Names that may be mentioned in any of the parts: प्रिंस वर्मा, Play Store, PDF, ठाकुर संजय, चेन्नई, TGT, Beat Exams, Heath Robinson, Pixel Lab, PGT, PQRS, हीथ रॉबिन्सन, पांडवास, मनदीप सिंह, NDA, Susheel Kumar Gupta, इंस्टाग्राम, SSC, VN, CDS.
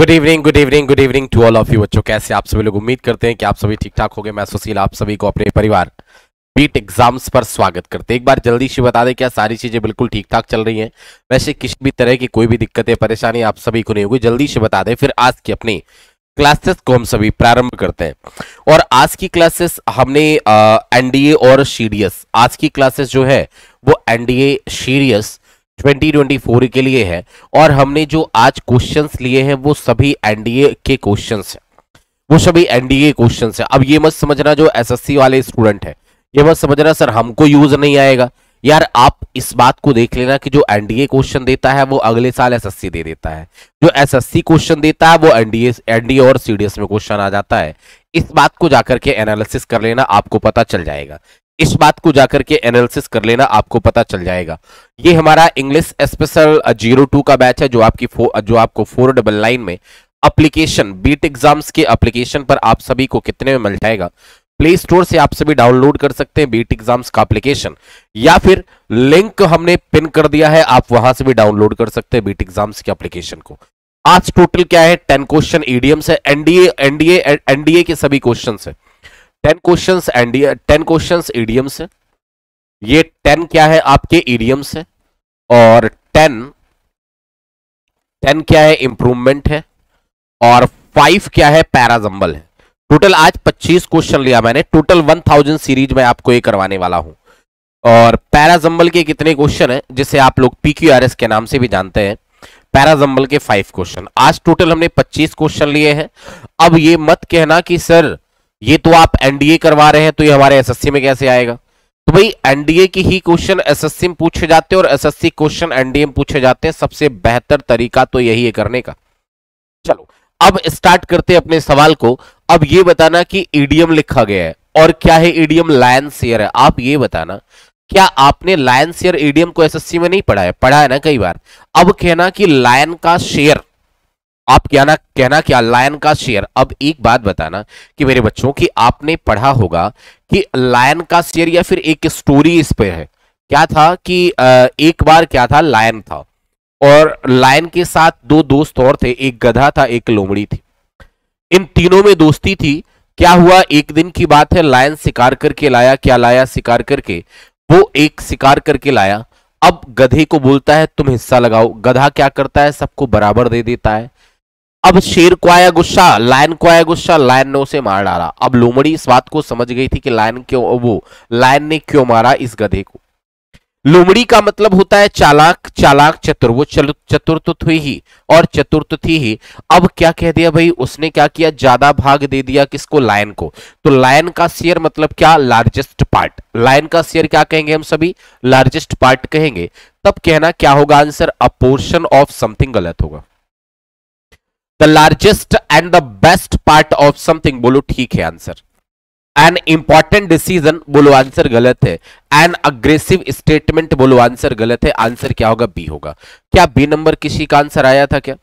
Good evening to all of you. बच्चों कैसे आप सभी लोग, उम्मीद करते हैं कि आप सभी ठीक ठाक होंगे। मैं सुशील आप सभी को अपने परिवार बीट एग्जाम्स पर स्वागत करते हैं। एक बार जल्दी से बता दें, क्या सारी चीजें बिल्कुल ठीक ठाक चल रही हैं? वैसे किसी भी तरह की कोई भी दिक्कतें परेशानी आप सभी को नहीं होगी, जल्दी से बता दें। फिर आज की अपनी क्लासेस को हम सभी प्रारंभ करते हैं। और आज की क्लासेस हमने एनडीए और सीडीएस, आज की क्लासेस जो है वो एनडीए सीडीएस 2024 के लिए है। और हमने जो आज क्वेश्चंस लिए हैं वो सभी एनडीए के क्वेश्चंस हैं, वो सभी एनडीए क्वेश्चंस हैं। अब ये मत समझना जो एसएससी वाले स्टूडेंट हैं, ये मत समझना सर हमको यूज नहीं आएगा। यार आप इस बात को देख लेना कि जो एनडीए क्वेश्चन देता है वो अगले साल एसएससी दे देता है, जो एसएससी क्वेश्चन देता है वो एनडीए और सीडीएस में क्वेश्चन आ जाता है। इस बात को जाकर के एनालिसिस कर लेना, आपको पता चल जाएगा। इस बात को जाकर के एनालिसिस कर लेना, आपको पता चल जाएगा। ये हमारा इंग्लिश स्पेशल 02 का बैच है जो आपकी जो आपको 499 में एप्लीकेशन बीट एग्जाम्स के एप्लीकेशन पर आप सभी को कितने में मिल जाएगा। प्ले स्टोर से आप सभी डाउनलोड कर सकते हैं बीट एग्जाम्स का एप्लीकेशन, या फिर लिंक हमने पिन कर दिया है, आप वहां से भी डाउनलोड कर सकते हैं बीट एग्जाम्स के एप्लीकेशन को। आज टोटल क्या है, 10 क्वेश्चन ईडीएम्स है, एनडीए के सभी क्वेश्चन है, 10 क्वेश्चंस एनडीए, 10 क्वेश्चंस ईडियम्स है। ये 10 क्या है आपके ईडियम्स है, और 10 क्या है इंप्रूवमेंट है, और 5 क्या है पैरा जंबल है। टोटल आज 25 क्वेश्चन लिया मैंने, टोटल 1000 सीरीज में आपको ये करवाने वाला हूं। और पैरा जंबल के कितने क्वेश्चन है, जिसे आप लोग PQRS के नाम से भी जानते हैं, पैरा जंबल के 5 क्वेश्चन। आज टोटल हमने 25 क्वेश्चन लिए हैं। अब ये मत कहना कि सर ये तो आप एनडीए करवा रहे हैं तो ये हमारे एसएससी में कैसे आएगा। तो भाई एनडीए की ही क्वेश्चन एसएससी में पूछे जाते हैं और एसएससी क्वेश्चन एनडीए में पूछे जाते हैं। सबसे बेहतर तरीका तो यही है करने का। चलो अब स्टार्ट करते हैं अपने सवाल को। अब ये बताना कि ईडियम लिखा गया है, और क्या है ईडियम, लायन शेयर है। आप ये बताना क्या आपने लायन शेयर ईडियम को एसएससी में नहीं पढ़ा है? पढ़ा है ना कई बार। अब कहना कि लायन का शेयर, आप कहना क्या लायन का शेयर। अब एक बात बताना कि मेरे बच्चों की आपने पढ़ा होगा कि लायन का शेयर, या फिर एक स्टोरी इस पे है, क्या था कि एक बार क्या था, लायन था और लायन के साथ 2 दोस्त और थे, एक गधा था एक लोमड़ी थी। इन तीनों में दोस्ती थी। क्या हुआ, एक दिन की बात है, लायन शिकार करके लाया, क्या लाया शिकार करके, वो एक शिकार करके लाया। अब गधे को बोलता है तुम हिस्सा लगाओ, गधा क्या करता है सबको बराबर दे देता है। अब शेर को आया गुस्सा, लायन को आया गुस्सा, लायन ने उसे मार डाला। अब लोमड़ी इस बात को समझ गई थी कि लायन ने क्यों मारा इस गधे को। लोमड़ी का मतलब होता है चालाक, चालाक चतुर, वो चतुर तो थी ही और चतुर तो थी ही। अब क्या कह दिया भाई उसने, क्या किया ज्यादा भाग दे दिया किसको, लायन को। तो लायन का शेयर मतलब क्या, लार्जेस्ट पार्ट। लायन का शेयर क्या कहेंगे हम सभी, लार्जेस्ट पार्ट कहेंगे। तब कहना क्या होगा answer, a portion of something गलत होगा, the largest and the best part of something, बोलो ठीक है आंसर। एन इंपॉर्टेंट डिसीजन, बोलो आंसर गलत है। एन अग्रेसिव स्टेटमेंट, बोलो आंसर गलत है। आंसर क्या होगा, बी होगा। क्या बी नंबर किसी का आंसर आया था क्या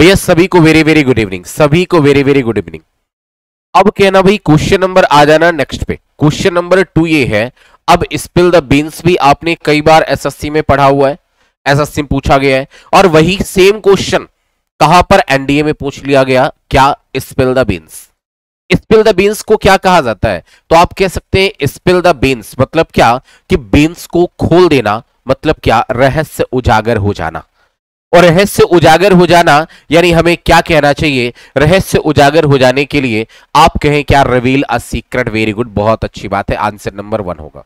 भैया? सभी को वेरी वेरी गुड इवनिंग, सभी को वेरी वेरी गुड इवनिंग। अब कहना भाई क्वेश्चन नंबर आ जाना नेक्स्ट पे, क्वेश्चन नंबर 2 ये है। अब स्पिल द बीन्स भी आपने कई बार एसएससी में पढ़ा हुआ है, एसएससी में पूछा गया है। और वही सेम क्वेश्चन कहां पर, एनडीए में पूछ लिया गया, क्या spill the beans. Spill the beans को क्या कहा जाता है, तो आप कह सकते हैं स्पिल द बीन्स मतलब क्या कि बीन्स को खोल देना, मतलब क्या रहस्य उजागर हो जाना। और रहस्य उजागर हो जाना यानी हमें क्या कहना चाहिए, रहस्य उजागर हो जाने के लिए आप कहें क्या, reveal a secret. Very good, बहुत अच्छी बात है, आंसर नंबर 1 होगा।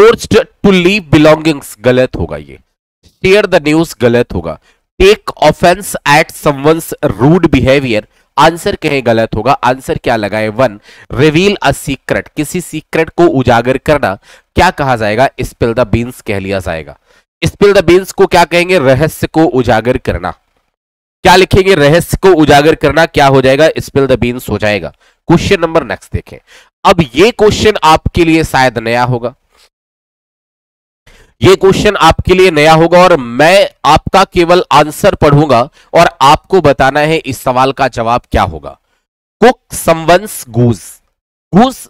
फोर्स्ड टू लीव बिलोंगिंग्स गलत होगा ये। शेयर द न्यूज गलत होगा। Take offence at someone's rude behaviour, answer कहें गलत होगा। आंसर क्या लगाए 1, रिवील अ सीक्रेट, किसी सीक्रेट को उजागर करना क्या कहा जाएगा, स्पिल द बीन्स कह लिया जाएगा। स्पिल द बीन्स को क्या कहेंगे, रहस्य को उजागर करना। क्या लिखेंगे, रहस्य को उजागर करना, क्या हो जाएगा, स्पिल द बीन्स हो जाएगा। क्वेश्चन नंबर नेक्स्ट देखें। अब ये क्वेश्चन आपके लिए शायद नया होगा, ये क्वेश्चन आपके लिए नया होगा, और मैं आपका केवल आंसर पढ़ूंगा और आपको बताना है इस सवाल का जवाब क्या होगा। कुक समवंस गूज,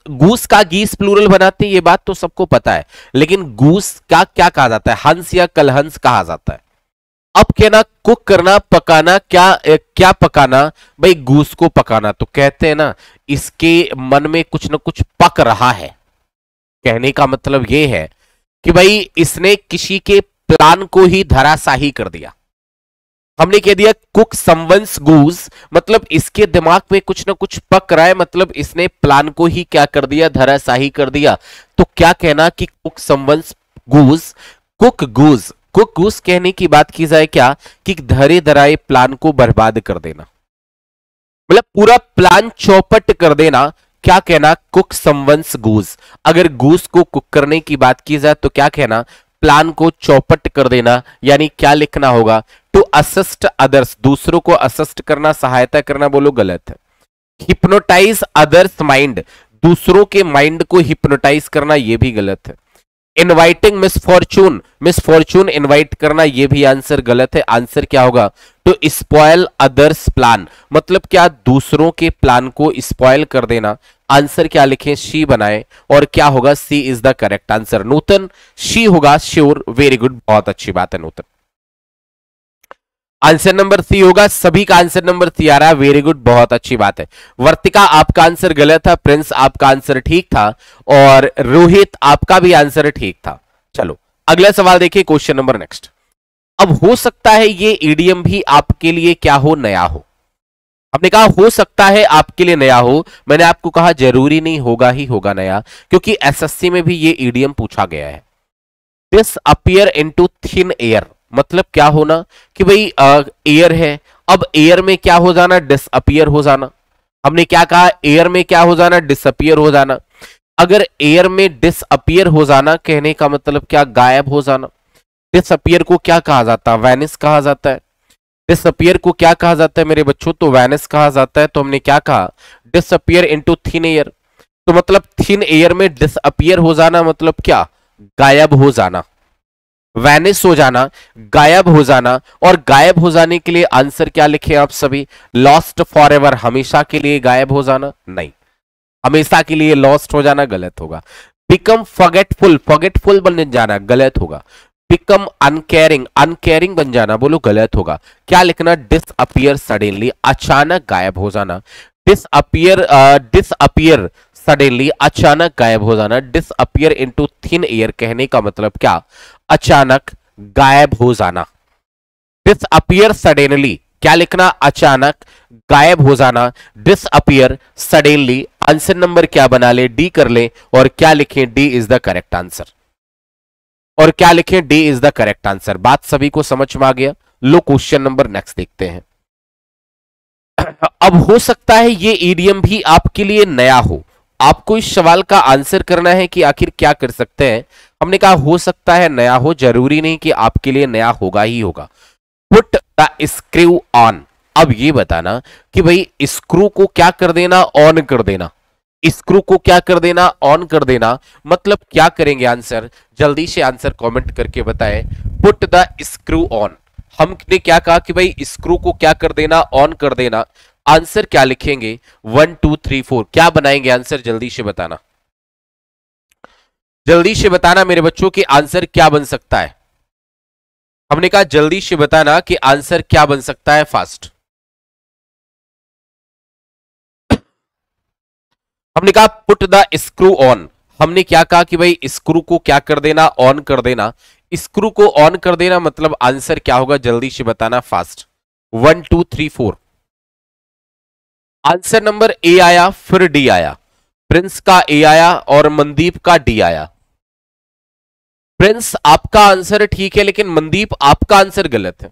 गूस का गीस प्लूरल बनाते हैं, ये बात तो सबको पता है, लेकिन गूस का क्या कहा जाता है, हंस या कलहंस कहा जाता है। अब कहना कुक करना, पकाना, क्या पकाना भाई? गूस को पकाना। तो कहते हैं ना इसके मन में कुछ ना कुछ पक रहा है। कहने का मतलब ये है कि भाई इसने किसी के प्लान को ही धराशाही कर दिया। हमने कह दिया कुक समवंस गूस, मतलब इसके दिमाग में कुछ ना कुछ पक रहा है, मतलब इसने प्लान को ही क्या कर दिया? धराशाही कर दिया। तो क्या कहना कि cook someone's goose, cook goose. Cook goose कहने की बात की जाए क्या कि धरे धराए प्लान को बर्बाद कर देना, मतलब पूरा प्लान चौपट कर देना। क्या कहना? Cook someone's goose. अगर गूस को कुक करने की बात की जाए तो क्या कहना? प्लान को चौपट कर देना। यानी क्या लिखना होगा? टू असिस्ट अदर्स, दूसरों को असिस्ट करना, सहायता करना, बोलो गलत है। हिप्नोटाइज अदर्स माइंड, दूसरों के माइंड को हिप्नोटाइज करना, यह भी गलत है। इनवाइटिंग मिसफॉर्चून, मिसफॉर्चून इनवाइट करना, यह भी आंसर गलत है। आंसर क्या होगा? टू स्पॉयल अदर्स प्लान, मतलब क्या? दूसरों के प्लान को स्पॉयल कर देना। आंसर क्या लिखें? शी बनाए। और क्या होगा? C is the correct answer. Nutan she होगा, श्योर, वेरी गुड, बहुत अच्छी बात है नूतन। आंसर नंबर सी होगा, सभी का आंसर नंबर सी आ रहा है, वेरी गुड, बहुत अच्छी बात है। वर्तिका आपका आंसर गलत था, प्रिंस आपका आंसर ठीक था, और रोहित आपका भी आंसर ठीक था। चलो अगला सवाल देखिए, क्वेश्चन नंबर नेक्स्ट। अब हो सकता है ये ईडीएम भी आपके लिए क्या हो? नया हो। आपने कहा हो सकता है आपके लिए नया हो, मैंने आपको कहा जरूरी नहीं, होगा ही होगा नया, क्योंकि एसएससी में भी ये ईडीएम पूछा गया है। Disappear into thin air, मतलब क्या होना कि भाई एयर है, अब एयर में क्या हो जाना? डिसअपियर हो जाना। हमने क्या कहा? एयर में क्या हो जाना? डिसअपियर हो जाना। अगर एयर में डिसअपियर हो जाना, कहने का मतलब क्या? गायब हो जाना। डिसअपियर को क्या कहा जाता है? वैनिस कहा जाता है। डिसअपियर को क्या कहा जाता है मेरे बच्चों? तो वैनिस कहा जाता है। तो हमने क्या कहा? डिसअपियर इनटू थिन एयर, तो मतलब थिन एयर में डिसअपियर हो जाना, मतलब क्या? गायब हो जाना, वैनिस हो जाना, गायब हो जाना। और गायब हो जाने के लिए आंसर क्या लिखे आप सभी? लॉस्ट फॉर एवर, हमेशा के लिए गायब हो जाना नहीं, हमेशा के लिए लॉस्ट हो जाना गलत होगा। बिकम फॉरगेटफुल, फॉरगेटफुल बन जाना गलत होगा। बिकम अनकेयरिंग, अनकेयरिंग बन जाना, बोलो गलत होगा। क्या लिखना? डिसअपियर सडनली, अचानक गायब हो जाना। डिसअपियर, डिसअपियर सडनली, अचानक गायब हो जाना। डिसअपियर इनटू थिन एयर, कहने का मतलब क्या? अचानक गायब हो जाना। डिसअपियर सडनली, क्या लिखना? अचानक गायब हो जाना। डिसअपियर सडनली, आंसर नंबर क्या बना ले? डी कर ले। और क्या लिखें? D is the correct answer. और क्या लिखें? D is the correct answer. बात सभी को समझ में आ गया। लो क्वेश्चन नंबर नेक्स्ट देखते हैं। अब हो सकता है ये ईडीएम भी आपके लिए नया हो, आपको इस सवाल का आंसर करना है कि आखिर क्या कर सकते हैं। हमने कहा हो सकता है नया हो, जरूरी नहीं कि आपके लिए नया होगा ही होगा। पुट द स्क्रू ऑन, अब ये बताना कि भाई स्क्रू को क्या कर देना? ऑन कर देना। स्क्रू को क्या कर देना? ऑन कर देना, मतलब क्या करेंगे? आंसर जल्दी से आंसर कमेंट करके बताएं। पुट द स्क्रू ऑन, हमने क्या कहा कि भाई स्क्रू को क्या कर देना? ऑन कर देना। आंसर क्या लिखेंगे? 1 2 3 4, क्या बनाएंगे आंसर? जल्दी से बताना, जल्दी से बताना मेरे बच्चों कि आंसर क्या बन सकता है। हमने कहा जल्दी से बताना कि आंसर क्या बन सकता है, फास्ट। हमने कहा पुट द स्क्रू ऑन, हमने क्या कहा कि भाई स्क्रू को क्या कर देना? ऑन कर देना। स्क्रू को ऑन कर देना, मतलब आंसर क्या होगा? जल्दी से बताना, फास्ट। 1 2 3 4, आंसर नंबर ए आया, फिर डी आया। प्रिंस का ए आया और मनदीप का डी आया। प्रिंस आपका आंसर ठीक है, लेकिन मनदीप आपका आंसर गलत है।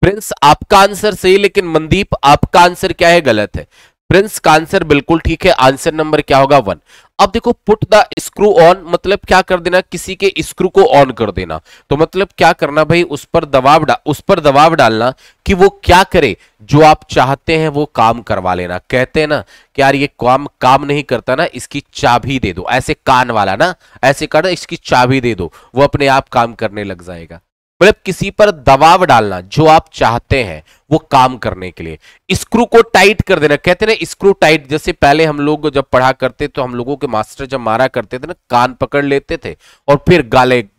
प्रिंस आपका आंसर सही, लेकिन मनदीप आपका आंसर क्या है? गलत है। प्रिंस का आंसर बिल्कुल ठीक है, आंसर नंबर क्या होगा? 1। अब देखो पुट द स्क्रू ऑन, मतलब क्या कर देना? किसी के स्क्रू को ऑन कर देना। तो मतलब क्या करना भाई? उस पर दबाव डालना कि वो क्या करे, जो आप चाहते हैं वो काम करवा लेना। कहते हैं ना कि यार ये काम नहीं करता ना, इसकी चाबी दे दो, ऐसे कान वाला ना, ऐसे कर, इसकी चाबी दे दो, वो अपने आप काम करने लग जाएगा। मतलब किसी पर दबाव डालना जो आप चाहते हैं वो काम करने के लिए। स्क्रू को टाइट कर देना, कहते ना स्क्रू टाइट, जैसे पहले हम लोग जब पढ़ा करते तो हम लोगों के मास्टर जब मारा करते थे ना, कान पकड़ लेते थे और फिर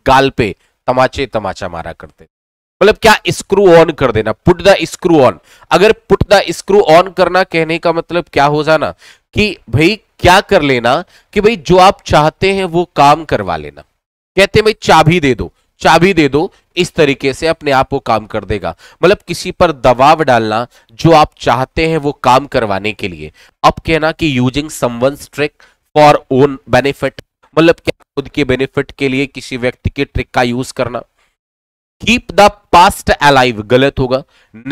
गाल पे तमाचा मारा करते थे। मतलब क्या, स्क्रू ऑन कर देना, पुट द स्क्रू ऑन। अगर पुट द स्क्रू ऑन करना कहने का मतलब क्या हो जाना कि भाई क्या कर लेना कि भाई जो आप चाहते हैं वो काम करवा लेना। कहते हैं भाई चाबी दे दो, चाबी दे दो, इस तरीके से अपने आप वो काम कर देगा। मतलब किसी पर दबाव डालना जो आप चाहते हैं वो काम करवाने के लिए। अब कहना कि using someone's trick for own benefit, मतलब क्या खुद के बेनिफिट के लिए किसी व्यक्ति के ट्रिक का यूज करना। कीप द पास्ट अलाइव गलत होगा।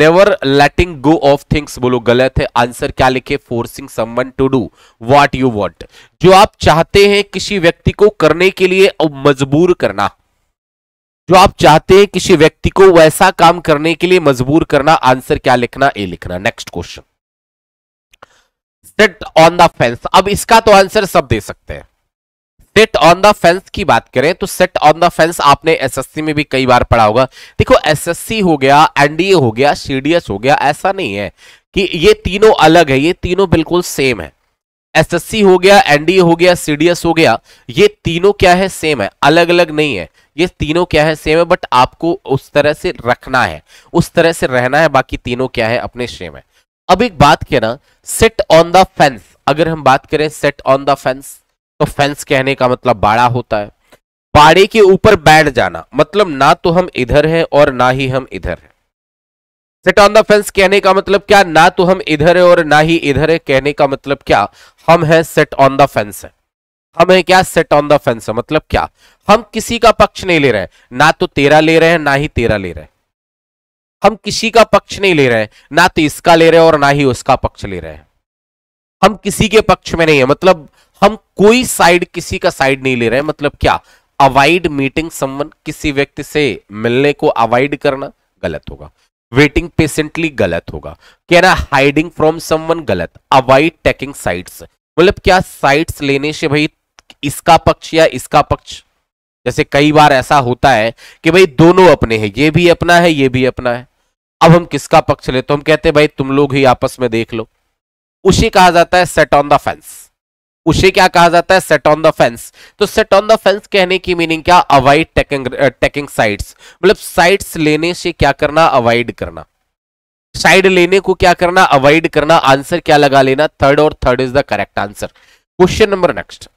Never letting go of things बोलो गलत है। आंसर क्या लिखे, forcing someone to do what you want, जो आप चाहते हैं किसी व्यक्ति को करने के लिए मजबूर करना, जो आप चाहते हैं किसी व्यक्ति को वैसा काम करने के लिए मजबूर करना। आंसर क्या लिखना, ए लिखना। Next question, set on the fence. अब इसका तो आंसर सब दे सकते हैं। सेट ऑन द फेंस की बात करें तो सेट ऑन द फेंस आपने एसएससी में भी कई बार पढ़ा होगा। देखो एसएससी हो गया, एनडीए हो गया, सीडीएस हो गया, ऐसा नहीं है कि ये तीनों अलग है, ये तीनों बिल्कुल सेम है। एसएससी हो गया, एनडीए हो गया, सीडीएस हो गया, ये तीनों क्या है, सेम है, अलग अलग नहीं है। ये तीनों क्या है, सेम है, बट आपको उस तरह से रखना है, उस तरह से रहना है, बाकी तीनों क्या है, अपने सेम है। अब एक बात कहना, सेट ऑन द फेंस। अगर हम बात करें सेट ऑन द फेंस तो फेंस कहने का मतलब बाड़ा होता है। बाड़े के ऊपर बैठ जाना, मतलब ना तो हम इधर हैं और ना ही हम इधर हैं। सेट ऑन द फेंस कहने का मतलब क्या, ना तो हम इधर है और ना ही इधर है, कहने का मतलब क्या, हम हैं सेट ऑन द फेंस है। हम है क्या, सेट ऑन द फेंस है, मतलब क्या हम किसी का पक्ष नहीं ले रहे हैं, ना तो तेरा ले रहे हैं ना ही तेरा ले रहे हैं। हम किसी का पक्ष नहीं ले रहे हैं, ना तो इसका ले रहे हैं और ना ही उसका पक्ष ले रहे हैं। हम किसी के पक्ष में नहीं है, मतलब हम कोई साइड, किसी का साइड नहीं ले रहे हैं। मतलब क्या, अवॉइड मीटिंग समवन, किसी व्यक्ति से मिलने को अवॉइड करना गलत होगा। वेटिंग पेशेंटली गलत होगा। कहना हाइडिंग फ्रॉम समवन गलत। अवॉइड टेकिंग साइड्स, मतलब क्या साइड्स लेने से भाई इसका पक्ष या इसका पक्ष, जैसे कई बार ऐसा होता है कि भाई दोनों अपने हैं, ये भी अपना है ये भी अपना है, अब हम किसका पक्ष ले, तो हम कहते हैं भाई तुम लोग ही आपस में देख लो। उसे कहा जाता है सेट ऑन द फेंस। उसे क्या कहा जाता है, सेट ऑन द फेंस। तो सेट ऑन द फेंस कहने की मीनिंग क्या, अवॉइड टेकिंग साइड्स, मतलब साइड्स लेने से क्या करना, अवॉइड करना, साइड लेने को क्या करना, अवॉइड करना। आंसर क्या लगा लेना, थर्ड, और third is the correct answer. Question number next,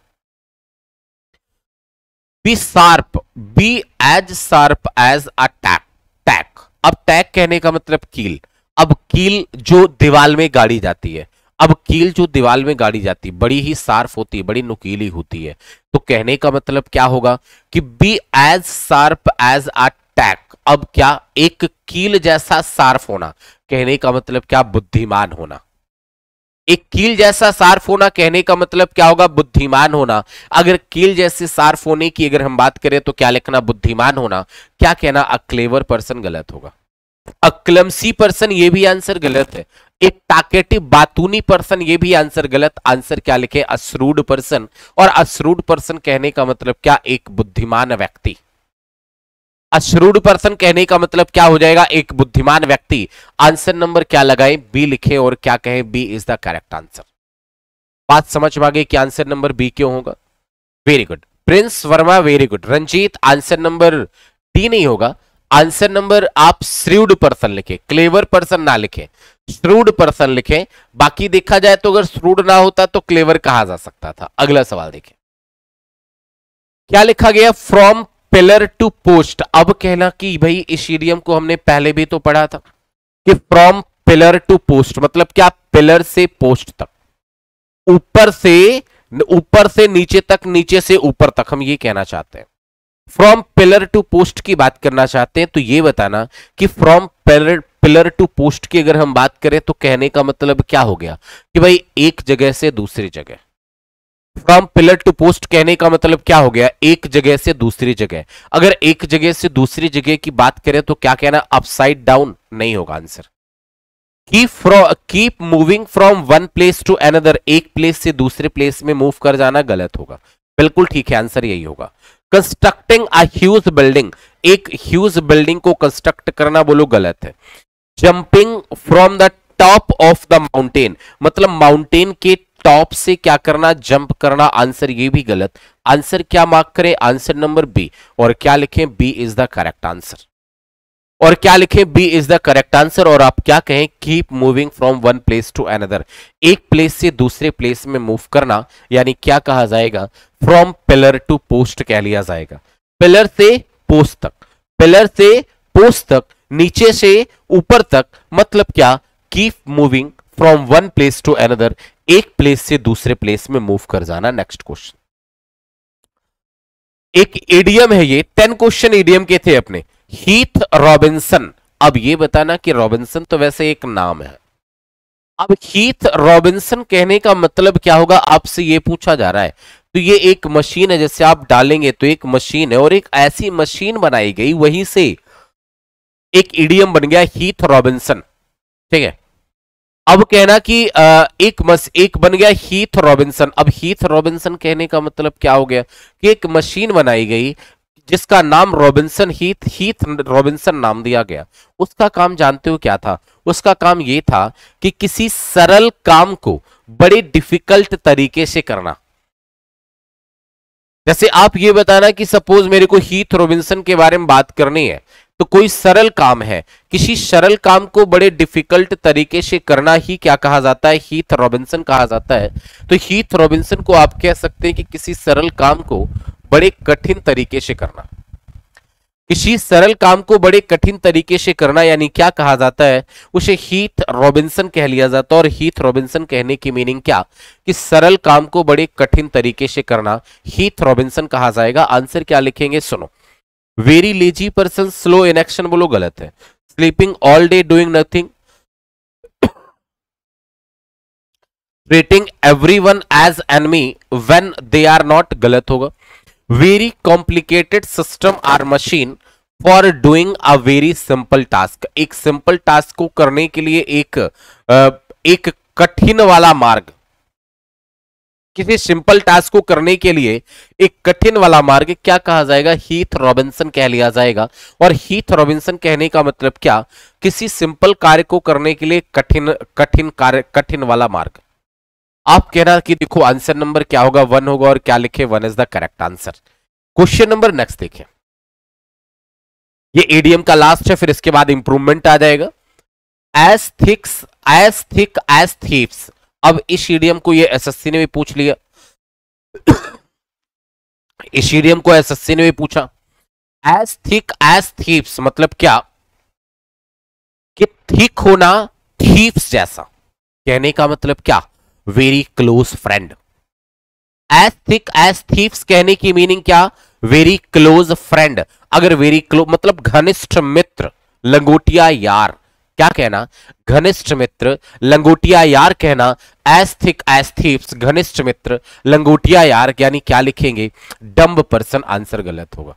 be sharp, be as sharp as a tack. Tack, अब टैक कहने का मतलब कील। अब कील जो दीवार में गाड़ी जाती है, अब कील जो दीवार में गाड़ी जाती है बड़ी ही शार्प होती है, बड़ी नुकीली होती है, तो कहने का मतलब क्या होगा कि be as sharp as a tack. अब क्या, एक कील जैसा शार्प होना, कहने का मतलब क्या, बुद्धिमान होना। एक कील जैसा शार्प होना कहने का मतलब क्या होगा, बुद्धिमान होना। अगर कील जैसे शार्प होने की अगर हम बात करें तो क्या लिखना, बुद्धिमान होना। क्या कहना, अ क्लेवर पर्सन गलत होगा। अ क्लमसी पर्सन, ये भी आंसर गलत है। एक टाकेटिव बातूनी पर्सन, ये भी आंसर गलत। आंसर क्या लिखे, अश्रूड पर्सन। और अश्रूड पर्सन कहने का मतलब क्या, एक बुद्धिमान व्यक्ति। अश्रूड पर्सन कहने का मतलब क्या हो जाएगा, एक बुद्धिमान व्यक्ति। आंसर नंबर क्या लगाए, बी लिखे, और क्या कहे, B is the correct answer. बात समझ में आ गई कि आंसर नंबर बी क्यों होगा। Very good प्रिंस वर्मा, very good Ranjit. Answer number D नहीं होगा, आंसर नंबर आप श्रूड पर्सन लिखे, क्लेवर पर्सन ना लिखे, श्रूड पर्सन लिखे। बाकी देखा जाए तो अगर श्रूड ना होता तो क्लेवर कहा जा सकता था। अगला सवाल देखें, क्या लिखा गया, फ्रॉम पिलर टू पोस्ट। अब कहना कि भाई इस इडियम को हमने पहले भी तो पढ़ा था कि फ्रॉम पिलर टू पोस्ट, मतलब क्या पिलर से पोस्ट तक, ऊपर से नीचे तक, नीचे से ऊपर तक, हम ये कहना चाहते हैं। फ्रॉम पिलर टू पोस्ट की बात करना चाहते हैं तो ये बताना कि फ्रॉम पिलर टू पोस्ट की अगर हम बात करें तो कहने का मतलब क्या हो गया कि भाई एक जगह से दूसरी जगह। फ्रॉम पिलर टू पोस्ट कहने का मतलब क्या हो गया, एक जगह से दूसरी जगह। अगर एक जगह से दूसरी जगह की बात करें तो क्या कहना, अपसाइड डाउन नहीं होगा answer. Keep moving from one place to another, एक प्लेस से दूसरे प्लेस में मूव कर जाना गलत होगा। बिल्कुल ठीक है, आंसर यही होगा। कंस्ट्रक्टिंग अ ह्यूज बिल्डिंग, एक ह्यूज बिल्डिंग को कंस्ट्रक्ट करना बोलो गलत है। Jumping from the top of the mountain, मतलब माउंटेन के टॉप से क्या करना, जंप करना। आंसर ये भी गलत। आंसर क्या मार्क करें, आंसर नंबर बी, और क्या लिखें, B is the correct answer. और क्या लिखें, B is the correct answer. और आप क्या कहें, keep moving from one place to another, एक प्लेस से दूसरे प्लेस में मूव करना, यानी क्या कहा जाएगा, फ्रॉम पिलर टू पोस्ट कह लिया जाएगा। पिलर से पोस्ट तक, पिलर से पोस्ट तक, नीचे से ऊपर तक, मतलब क्या, keep moving from one place to another, एक प्लेस से दूसरे प्लेस में मूव कर जाना। नेक्स्ट क्वेश्चन, एक इडियम है ये, 10 क्वेश्चन इडियम के थे अपने, हीथ रॉबिन्सन। अब ये बताना कि रॉबिन्सन तो वैसे एक नाम है, अब हीथ रॉबिन्सन कहने का मतलब क्या होगा, आपसे ये पूछा जा रहा है। तो ये एक मशीन है, जैसे आप डालेंगे तो एक मशीन है, और एक ऐसी मशीन बनाई गई, वहीं से एक इडियम बन गया हीथ रॉबिन्सन। ठीक है, अब कहना कि एक बन गया हीथ रॉबिन्सन। अब हीथ रॉबिन्सन कहने का मतलब क्या हो गया कि एक मशीन बनाई गई जिसका नाम रॉबिन्सन, हीथ रॉबिन्सन नाम दिया गया। उसका काम जानते हो क्या था, उसका काम ये था कि किसी सरल काम को बड़े डिफिकल्ट तरीके से करना। जैसे आप ये बताना कि सपोज मेरे को हीथ रॉबिन्सन के बारे में बात करनी है, तो कोई सरल काम है, किसी सरल काम को बड़े डिफिकल्ट तरीके से करना ही क्या कहा जाता है, हीथ रॉबिन्सन कहा जाता है। तो हीथ रॉबिन्सन को आप कह सकते हैं कि किसी सरल काम को बड़े कठिन तरीके से करना, किसी सरल काम को बड़े कठिन तरीके से करना, यानी क्या कहा जाता है, उसे हीथ रॉबिन्सन कह लिया जाता है। और हीथ रॉबिन्सन कहने की मीनिंग क्या, कि सरल काम को बड़े कठिन तरीके से करना, हीथ रॉबिन्सन कहा जाएगा। आंसर क्या लिखेंगे, सुनो, very lazy person slow in action, बोलो गलत है, sleeping all day doing nothing, treating everyone as enemy when they are not, गलत होगा, very complicated system or machine for doing a very simple task, एक simple task को करने के लिए एक कठिन वाला मार्ग, किसी सिंपल टास्क को करने के लिए एक कठिन वाला मार्ग क्या कहा जाएगा, हीथ रॉबिन्सन कह लिया जाएगा। और हीथ रॉबिन्सन कहने का मतलब क्या, किसी सिंपल कार्य को करने के लिए कठिन वाला मार्ग। आप कह रहा कि देखो आंसर नंबर क्या होगा, 1 होगा, और क्या लिखे, 1 is the correct answer. Question number next देखें, ये एडीएम का लास्ट है, फिर इसके बाद इंप्रूवमेंट आ जाएगा। एज थिक एज थीव्स, अब इस इडियम को ये एसएससी ने भी पूछ लिया, इस इडियम को एसएससी ने भी पूछा। एज थिक एज थीव्स मतलब क्या, कि थिक होना थीव्स जैसा, कहने का मतलब क्या, very close friend. As thick as thieves कहने की मीनिंग क्या, वेरी क्लोज फ्रेंड। अगर वेरी क्लोज मतलब घनिष्ठ मित्र, लंगोटिया यार, क्या कहना, घनिष्ठ मित्र लंगोटिया यार कहना। एज थिक एज थीव्स घनिष्ठ मित्र लंगोटिया यार, यानी क्या लिखेंगे, डम्ब पर्सन, आंसर गलत होगा।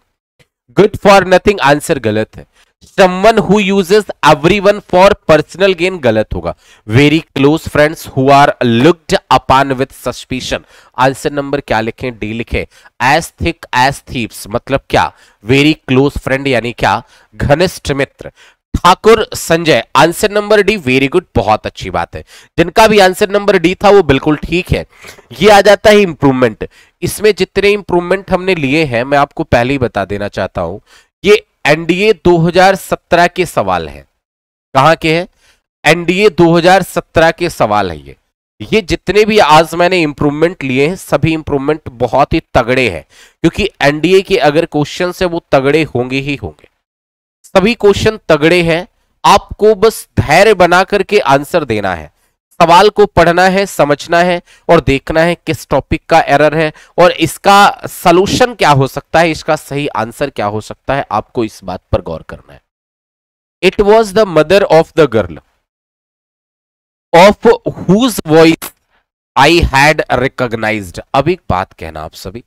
गुड फॉर नथिंग, आंसर गलत है। Someone who uses everyone for personal gain, गलत होगा। Very close friends who are looked upon with suspicion, answer number क्या लिखें, डी लिखें। एज थिक एज थीव्स मतलब क्या, वेरी क्लोज फ्रेंड, यानी क्या, घनिष्ठ मित्र। ठाकुर संजय, answer number D, very good, बहुत अच्छी बात है। जिनका भी आंसर नंबर डी था वो बिल्कुल ठीक है। ये आ जाता है इंप्रूवमेंट। इसमें जितने इंप्रूवमेंट हमने लिए हैं, मैं आपको पहले ही बता देना चाहता हूं, ये एनडीए 2017 के सवाल है। कहाँ के हैं, एनडीए 2017 के सवाल है ये जितने भी आज मैंने इंप्रूवमेंट लिए हैं, सभी इंप्रूवमेंट बहुत ही तगड़े हैं, क्योंकि एनडीए के अगर क्वेश्चन है वो तगड़े होंगे ही होंगे, सभी क्वेश्चन तगड़े हैं। आपको बस धैर्य बना करके आंसर देना है, सवाल को पढ़ना है, समझना है, और देखना है किस टॉपिक का एरर है और इसका सलूशन क्या हो सकता है, इसका सही आंसर क्या हो सकता है, आपको इस बात पर गौर करना है। It was the mother of the girl of whose voice I had recognised. अब एक बात कहना आप सभी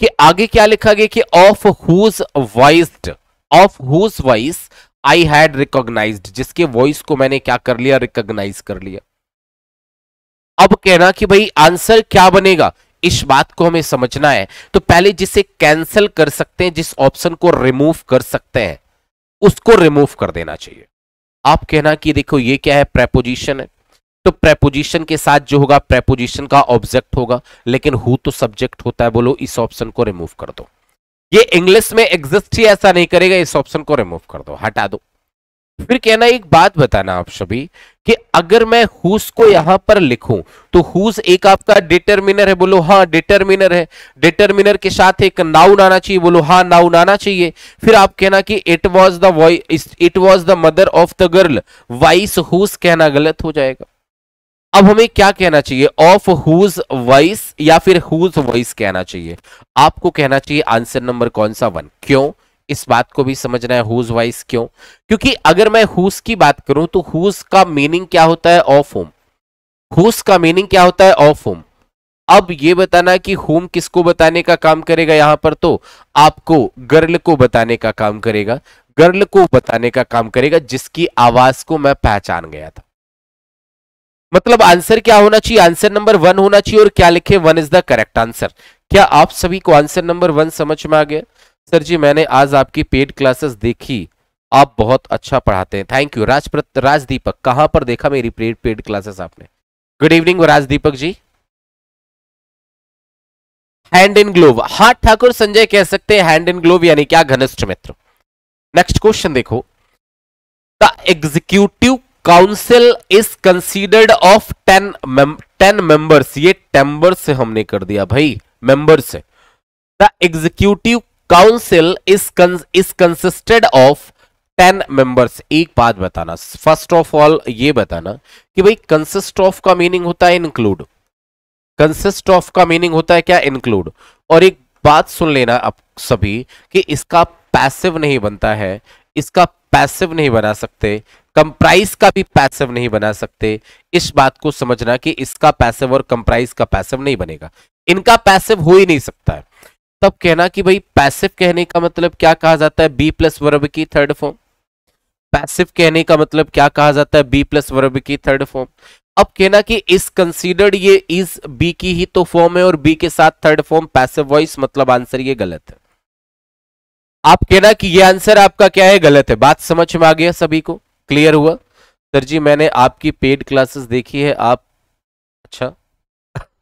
कि आगे क्या लिखा गया, कि of whose voiced, of whose voice I had recognised, जिसके वॉइस को मैंने क्या कर लिया, रिकॉग्नाइज कर लिया। अब कहना कि भाई आंसर क्या बनेगा, इस बात को हमें समझना है। तो पहले जिसे कैंसिल कर सकते हैं, जिस ऑप्शन को रिमूव कर सकते हैं, उसको रिमूव कर देना चाहिए। आप कहना कि देखो ये क्या है, प्रेपोजिशन है, तो प्रेपोजिशन के साथ जो होगा, प्रेपोजिशन का ऑब्जेक्ट होगा, लेकिन हु तो सब्जेक्ट होता है, बोलो इस ऑप्शन को रिमूव कर दो। ये इंग्लिश में एग्जिस्ट ही ऐसा नहीं करेगा, इस ऑप्शन को रिमूव कर दो, हटा दो। फिर कहना एक बात बताना आप सभी कि अगर मैं हुज को यहां पर लिखूं तो हुज एक आपका डिटरमिनर है, बोलो हाँ डिटरमिनर है। डिटरमिनर के साथ एक नाउन आना चाहिए, बोलो हाँ नाउन आना चाहिए। फिर आप कहना कि it was the mother of the girl, voice whose कहना गलत हो जाएगा। अब हमें क्या कहना चाहिए, ऑफ हुज वाइस या फिर हुज वाइस कहना चाहिए। आपको कहना चाहिए आंसर नंबर कौन सा 1। क्यों, इस बात को भी समझना है हुज वाइज क्यों, क्योंकि अगर मैं हुज की बात करूं तो हुज का मीनिंग क्या होता है, ऑफ होम। हुज का मीनिंग क्या होता है, ऑफ होम। अब ये बताना कि होम किसको बताने का काम करेगा यहां पर, तो आपको गर्ल को बताने का काम करेगा। गर्ल को बताने का काम करेगा जिसकी आवाज को मैं पहचान गया था। मतलब आंसर क्या होना चाहिए, आंसर नंबर 1 होना चाहिए। और क्या लिखे, 1 इज द करेक्ट आंसर। क्या आप सभी को आंसर नंबर 1 समझ में आ गया? सर जी मैंने आज आपकी पेड क्लासेस देखी, आप बहुत अच्छा पढ़ाते हैं, थैंक यू। राजदीपक, कहां पर देखा मेरी पेड क्लासेस आपने? Good evening Rajdeepak ji. Hand in glove, हाँ ठाकुर संजय कह सकते हैं हैंड इन ग्लोव, यानी क्या घनिष्ठ मित्र। नेक्स्ट क्वेश्चन देखो, the executive council is considered of 10 members. ये टेम्बर से हमने कर दिया भाई, मेंबर से। The executive council is consisted of 10 members. एक बात बताना, फर्स्ट ऑफ ऑल ये बताना कि भाई कंसिस्ट ऑफ का मीनिंग होता है इंक्लूड। कंसिस्ट ऑफ का मीनिंग होता है क्या, इंक्लूड। और एक बात सुन लेना आप सभी कि इसका पैसिव नहीं बनता है, इसका पैसिव नहीं बना सकते, कंप्राइज का भी पैसिव नहीं बना सकते। इस बात को समझना कि इसका पैसिव और कंप्राइज का पैसिव नहीं बनेगा, इनका पैसिव हो ही नहीं सकता है। तब कहना कि भाई पैसिव कहने का मतलब क्या कहा जाता है, बी प्लस वर्ब की थर्ड फॉर्म। पैसिव कहने का मतलब क्या कहा जाता है, बी प्लस वर्ब की थर्ड फॉर्म। अब कहना कि इज कंसीडर्ड, ये इज बी की ही तो फॉर्म है और बी के साथ थर्ड फॉर्म पैसिव वॉइस, मतलब आंसर ये गलत है। आप कहना कि ये आंसर आपका क्या है, गलत है। बात समझ में आ गया सभी को, क्लियर हुआ? सर जी मैंने आपकी पेड क्लासेस देखी है, आप अच्छा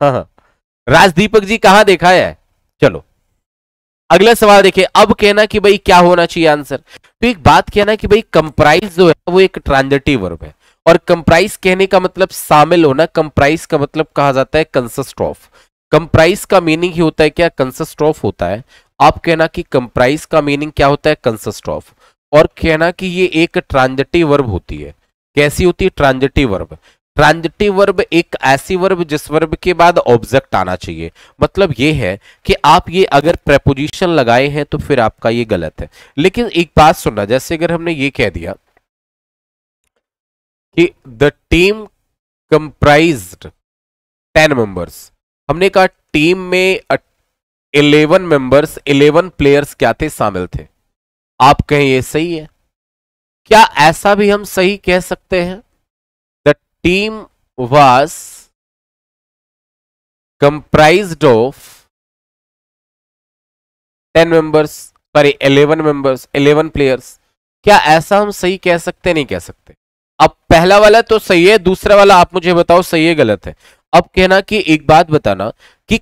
हाँ। राजदीपक जी कहाँ देखा है? चलो अगला सवाल देखिए। अब कहना कि भाई क्या होना चाहिए आंसर, तो एक बात कहना कि भाई कंप्राइज जो है वो एक ट्रांजिटिव वर्ब है, और कंप्राइज कहने का मतलब शामिल होना। कंप्राइज का मतलब कहा जाता है कंसिस्ट ऑफ। कंप्राइज का मीनिंग ही होता है क्या, कंसिस्ट ऑफ होता है। आप कहना कि कंप्राइज का मीनिंग क्या होता है, कंसिस्ट ऑफ। और कहना कि ये एक ट्रांजिटिव वर्ब होती है। कैसी होती है, ट्रांजिटिव वर्ब। ट्रांजिटिव वर्ब एक ऐसी वर्ब जिस वर्ब के बाद ऑब्जेक्ट आना चाहिए। मतलब ये है कि आप ये अगर प्रेपोजिशन लगाए हैं तो फिर आपका ये गलत है। लेकिन एक बात सुनना, जैसे अगर हमने ये कह दिया कि द टीम कंप्राइज्ड 10 मेंबर्स, हमने कहा टीम में 11 प्लेयर्स क्या थे, शामिल थे। आप कहें ये सही है, क्या ऐसा भी हम सही कह सकते हैं, team was comprised of 11 players. क्या ऐसा हम सही कह सकते, नहीं कह सकते। अब पहला वाला तो सही है, दूसरा वाला आप मुझे बताओ सही है गलत है। अब कहना कि एक बात बताना कि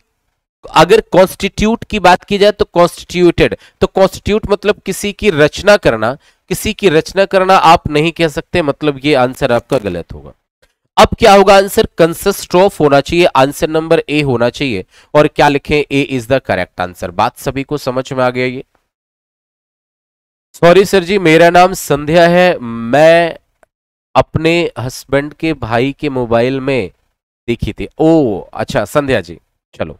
अगर कॉन्स्टिट्यूट की बात की जाए तो कॉन्स्टिट्यूटेड, तो कॉन्स्टिट्यूट मतलब किसी की रचना करना। किसी की रचना करना आप नहीं कह सकते, मतलब ये आंसर आपका गलत होगा। अब क्या होगा आंसर, कंसिस्ट ऑफ होना चाहिए, आंसर नंबर ए होना चाहिए। और क्या लिखें, A is the correct answer. बात सभी को समझ में आ गया? ये सॉरी सर जी मेरा नाम संध्या है, मैं अपने हस्बैंड के भाई के मोबाइल में देखी थी। ओ अच्छा संध्या जी, चलो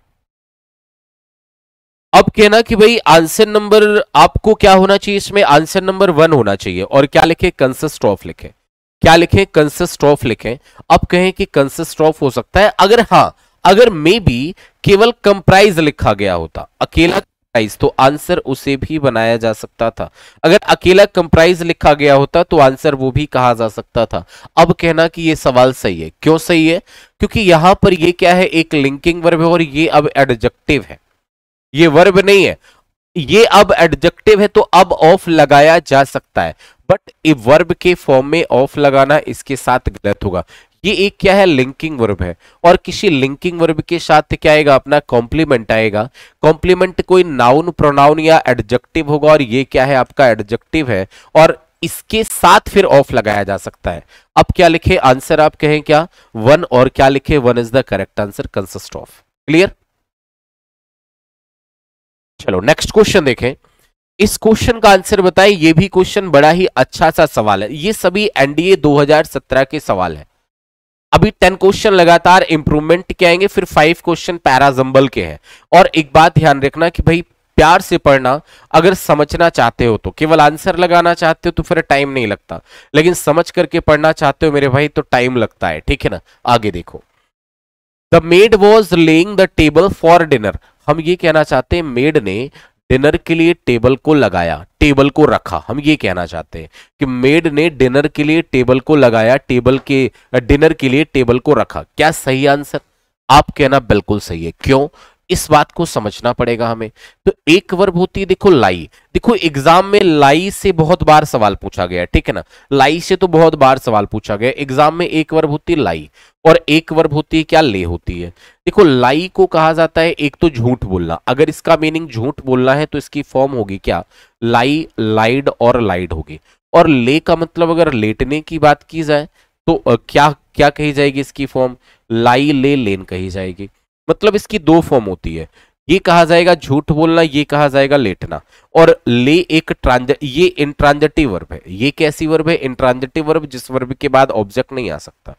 अब कहना कि भाई आंसर नंबर आपको क्या होना चाहिए, इसमें आंसर नंबर 1 होना चाहिए। और क्या लिखे, कंसिस्ट ऑफ लिखें। क्या लिखें, कंसिस्ट ऑफ लिखें। अब कहें कि कंसिस्ट ऑफ हो सकता है अगर, हाँ अगर मे बी केवल कंप्राइज लिखा गया होता, अकेला कंप्राइज, तो आंसर उसे भी बनाया जा सकता था। अगर अकेला कंप्राइज लिखा गया होता तो आंसर वो भी कहा जा सकता था। अब कहना कि ये सवाल सही है। क्यों सही है, क्योंकि यहां पर ये क्या है, एक लिंकिंग वर्ब है और ये अब एडजेक्टिव है, ये वर्ब नहीं है, ये अब एडजेक्टिव है। तो अब ऑफ लगाया जा सकता है, बट ये वर्ब के फॉर्म में ऑफ लगाना इसके साथ गलत होगा। ये एक क्या है, लिंकिंग वर्ब है, और किसी लिंकिंग वर्ब के साथ क्या आएगा अपना, कॉम्प्लीमेंट आएगा। कॉम्प्लीमेंट कोई नाउन, प्रोनाउन या एडजेक्टिव होगा, और ये क्या है आपका एडजेक्टिव है। और इसके साथ फिर ऑफ लगाया जा सकता है। अब क्या लिखे आंसर, आप कहें क्या 1 और क्या लिखे 1 is the correct answer consist of. Clear. चलो नेक्स्ट क्वेश्चन देखें। इस क्वेश्चन का आंसर बताएं। ये भी क्वेश्चन बड़ा ही अच्छा सा सवाल है। ये सभी एनडीए 2017 के सवाल है। अभी 10 क्वेश्चन लगातार इंप्रूवमेंट के आएंगे, फिर 5 क्वेश्चन पैरा जंबल के हैं। और एक बात ध्यान रखना कि भाई प्यार से पढ़ना, अगर समझना चाहते हो तो, केवल आंसर लगाना चाहते हो तो फिर टाइम नहीं लगता, लेकिन समझ करके पढ़ना चाहते हो मेरे भाई तो टाइम लगता है, ठीक है ना। आगे देखो, the maid was laying the table for dinner. हम ये कहना चाहते हैं मेड ने डिनर के लिए टेबल को लगाया, टेबल को रखा। हम ये कहना चाहते हैं कि मेड ने डिनर के लिए टेबल को लगाया, टेबल के डिनर के लिए टेबल को रखा। क्या सही आंसर? आप कहना बिल्कुल सही है। क्यों? इस बात को समझना पड़ेगा हमें। तो एक वर्ब होती है देखो लाई। देखो एग्जाम में लाई से बहुत बार सवाल पूछा गया, ठीक है ना। लाई से तो बहुत बार सवाल पूछा गया एग्जाम में। एक वर्ब होती है लाई और एक वर्ब होती है क्या ले होती है। देखो लाई को कहा जाता है एक तो झूठ बोलना, अगर इसका मीनिंग झूठ बोलना है तो इसकी फॉर्म होगी क्या लाई, लाइड और लाइड होगी। और ले का मतलब अगर लेटने की बात की जाए तो क्या क्या कही जाएगी इसकी फॉर्म, लाई ले लेन कही जाएगी। मतलब इसकी दो फॉर्म होती है, ये कहा जाएगा झूठ बोलना, ये कहा जाएगा लेटना। और ले एक ये इंट्रांजिटिव वर्ब है। ये कैसी वर्ब है? इंट्रांजिटिव वर्ब, जिस वर्ब के बाद ऑब्जेक्ट नहीं आ सकता,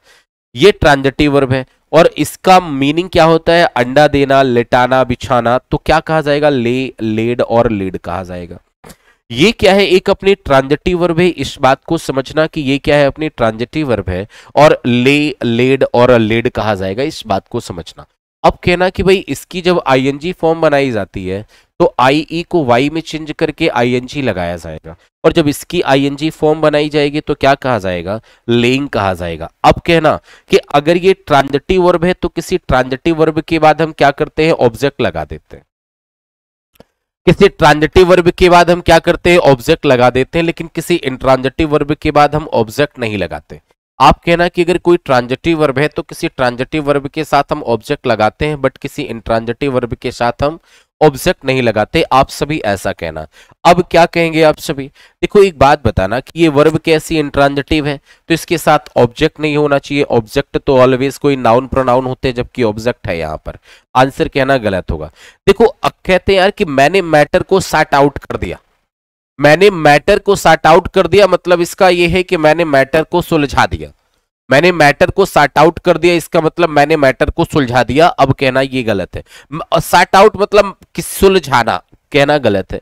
ये ट्रांजिटिव वर्ब है। और इसका मीनिंग क्या होता है अंडा देना, लेटाना, बिछाना। तो क्या कहा जाएगा ले, लेड और लीड कहा जाएगा। ये क्या है एक अपनी ट्रांजिटिव वर्ब है। इस बात को समझना कि ये क्या है अपनी ट्रांजिटिव वर्ब है और ले, लेड और लीड कहा जाएगा। इस बात को समझना। अब कहना कि भाई इसकी जब आईएनजी फॉर्म बनाई जाती है तो आईई को वाई में चेंज करके आईएनजी लगाया जाएगा। और जब इसकी आईएनजी फॉर्म बनाई जाएगी तो क्या कहा जाएगा लेइंग कहा जाएगा। अब कहना कि अगर ये ट्रांजिटिव वर्ब है तो किसी ट्रांजिटिव वर्ब के बाद हम क्या करते हैं ऑब्जेक्ट लगा देते हैं। किसी ट्रांजिटिव वर्ब के बाद हम क्या करते हैं ऑब्जेक्ट लगा देते हैं, लेकिन किसी इंट्रांजिटिव वर्ब के बाद हम ऑब्जेक्ट नहीं लगाते। आप कहना कि अगर कोई ट्रांजिटिव वर्ब है तो किसी ट्रांजिटिव वर्ब के साथ हम ऑब्जेक्ट लगाते हैं, बट किसी इंट्रांजिटिव वर्ब के साथ हम ऑब्जेक्ट नहीं लगाते। आप सभी ऐसा कहना। अब क्या कहेंगे आप सभी? देखो एक बात बताना कि ये वर्ब कैसी इंट्रांजिटिव है तो इसके साथ ऑब्जेक्ट नहीं होना चाहिए। ऑब्जेक्ट तो ऑलवेज कोई नाउन प्रोनाउन होते हैं, जबकि ऑब्जेक्ट है यहाँ पर। आंसर कहना गलत होगा। देखो अब कहते हैं यार कि मैंने मैटर को सॉर्ट आउट कर दिया, मैंने मैटर को सॉर्ट आउट कर दिया, मतलब इसका यह है कि मैंने मैटर को सुलझा दिया। मैंने मैटर को सॉर्ट आउट कर दिया, इसका मतलब मैंने मैटर को सुलझा दिया। अब कहना ये गलत है। सॉर्ट आउट मतलब सुलझाना, कहना गलत है।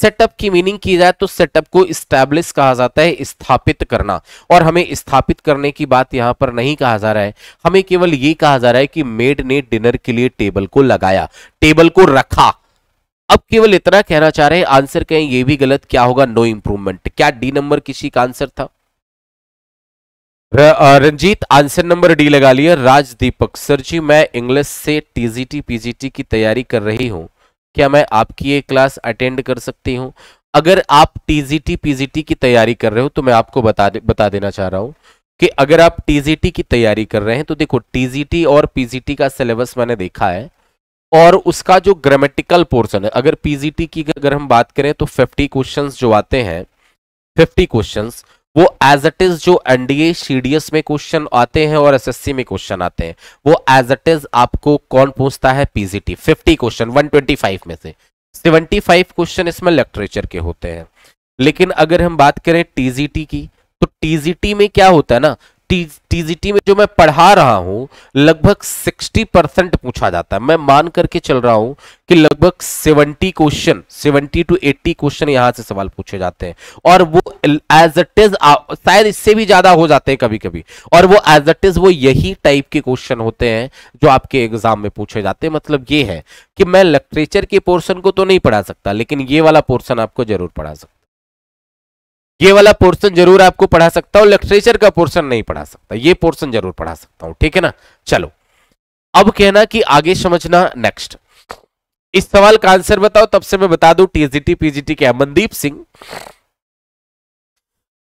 सेटअप की मीनिंग की जाए तो सेटअप को एस्टैब्लिश कहा जाता है, स्थापित करना। और हमें स्थापित करने की बात यहाँ पर नहीं कहा जा रहा है, हमें केवल ये कहा जा रहा है कि मेड ने डिनर के लिए टेबल को लगाया, टेबल को रखा। अब केवल इतना कहना चाह रहे हैं। आंसर कहें ये भी गलत क्या होगा नो इंप्रूवमेंट। क्या डी नंबर किसी का आंसर था? रंजीत आंसर नंबर डी लगा लिया। राज दीपक सर जी मैं इंग्लिश से टीजीटी पीजीटी की तैयारी कर रही हूं, क्या मैं आपकी ये क्लास अटेंड कर सकती हूं? अगर आप टीजीटी पीजीटी की तैयारी कर रहे हो तो मैं आपको बता देना चाह रहा हूं कि अगर आप टीजीटी की तैयारी कर रहे हैं तो देखो टीजीटी और पीजीटी का सिलेबस मैंने देखा है और उसका जो ग्रामेटिकल पोर्शन है, अगर पीजीटी की अगर हम बात करें तो 50 क्वेश्चंस जो आते हैं, 50 क्वेश्चंस वो एज इट इज जो एनडीए सीडीएस में क्वेश्चन आते हैं और एसएससी में क्वेश्चन आते हैं वो एज इट इज आपको कौन पूछता है पीजीटी। 50 क्वेश्चन 125 में से 75 क्वेश्चन इसमें लिटरेचर के होते हैं। लेकिन अगर हम बात करें टीजीटी की तो टीजीटी में क्या होता है ना, टीजीटी में जो मैं पढ़ा रहा हूं लगभग 60% पूछा जाता है। मैं मान करके चल रहा हूं कि लगभग 70 to 80 क्वेश्चन यहां से सवाल पूछे जाते हैं और वो एज इट इज शायद इससे भी ज्यादा हो जाते हैं कभी कभी। और वो एज इट इज वो यही टाइप के क्वेश्चन होते हैं जो आपके एग्जाम में पूछे जाते हैं। मतलब ये है कि मैं लिटरेचर के पोर्शन को तो नहीं पढ़ा सकता, लेकिन ये वाला पोर्शन आपको जरूर पढ़ा सकता, ये वाला पोर्शन जरूर आपको पढ़ा सकता हूं। लिटरेचर का पोर्शन नहीं पढ़ा सकता, ये पोर्शन जरूर पढ़ा सकता हूं, ठीक है ना। चलो अब कहना कि आगे समझना। नेक्स्ट इस सवाल का आंसर बताओ, तब से मैं बता दूं टीजीटी पीजीटी क्या है। मनदीप सिंह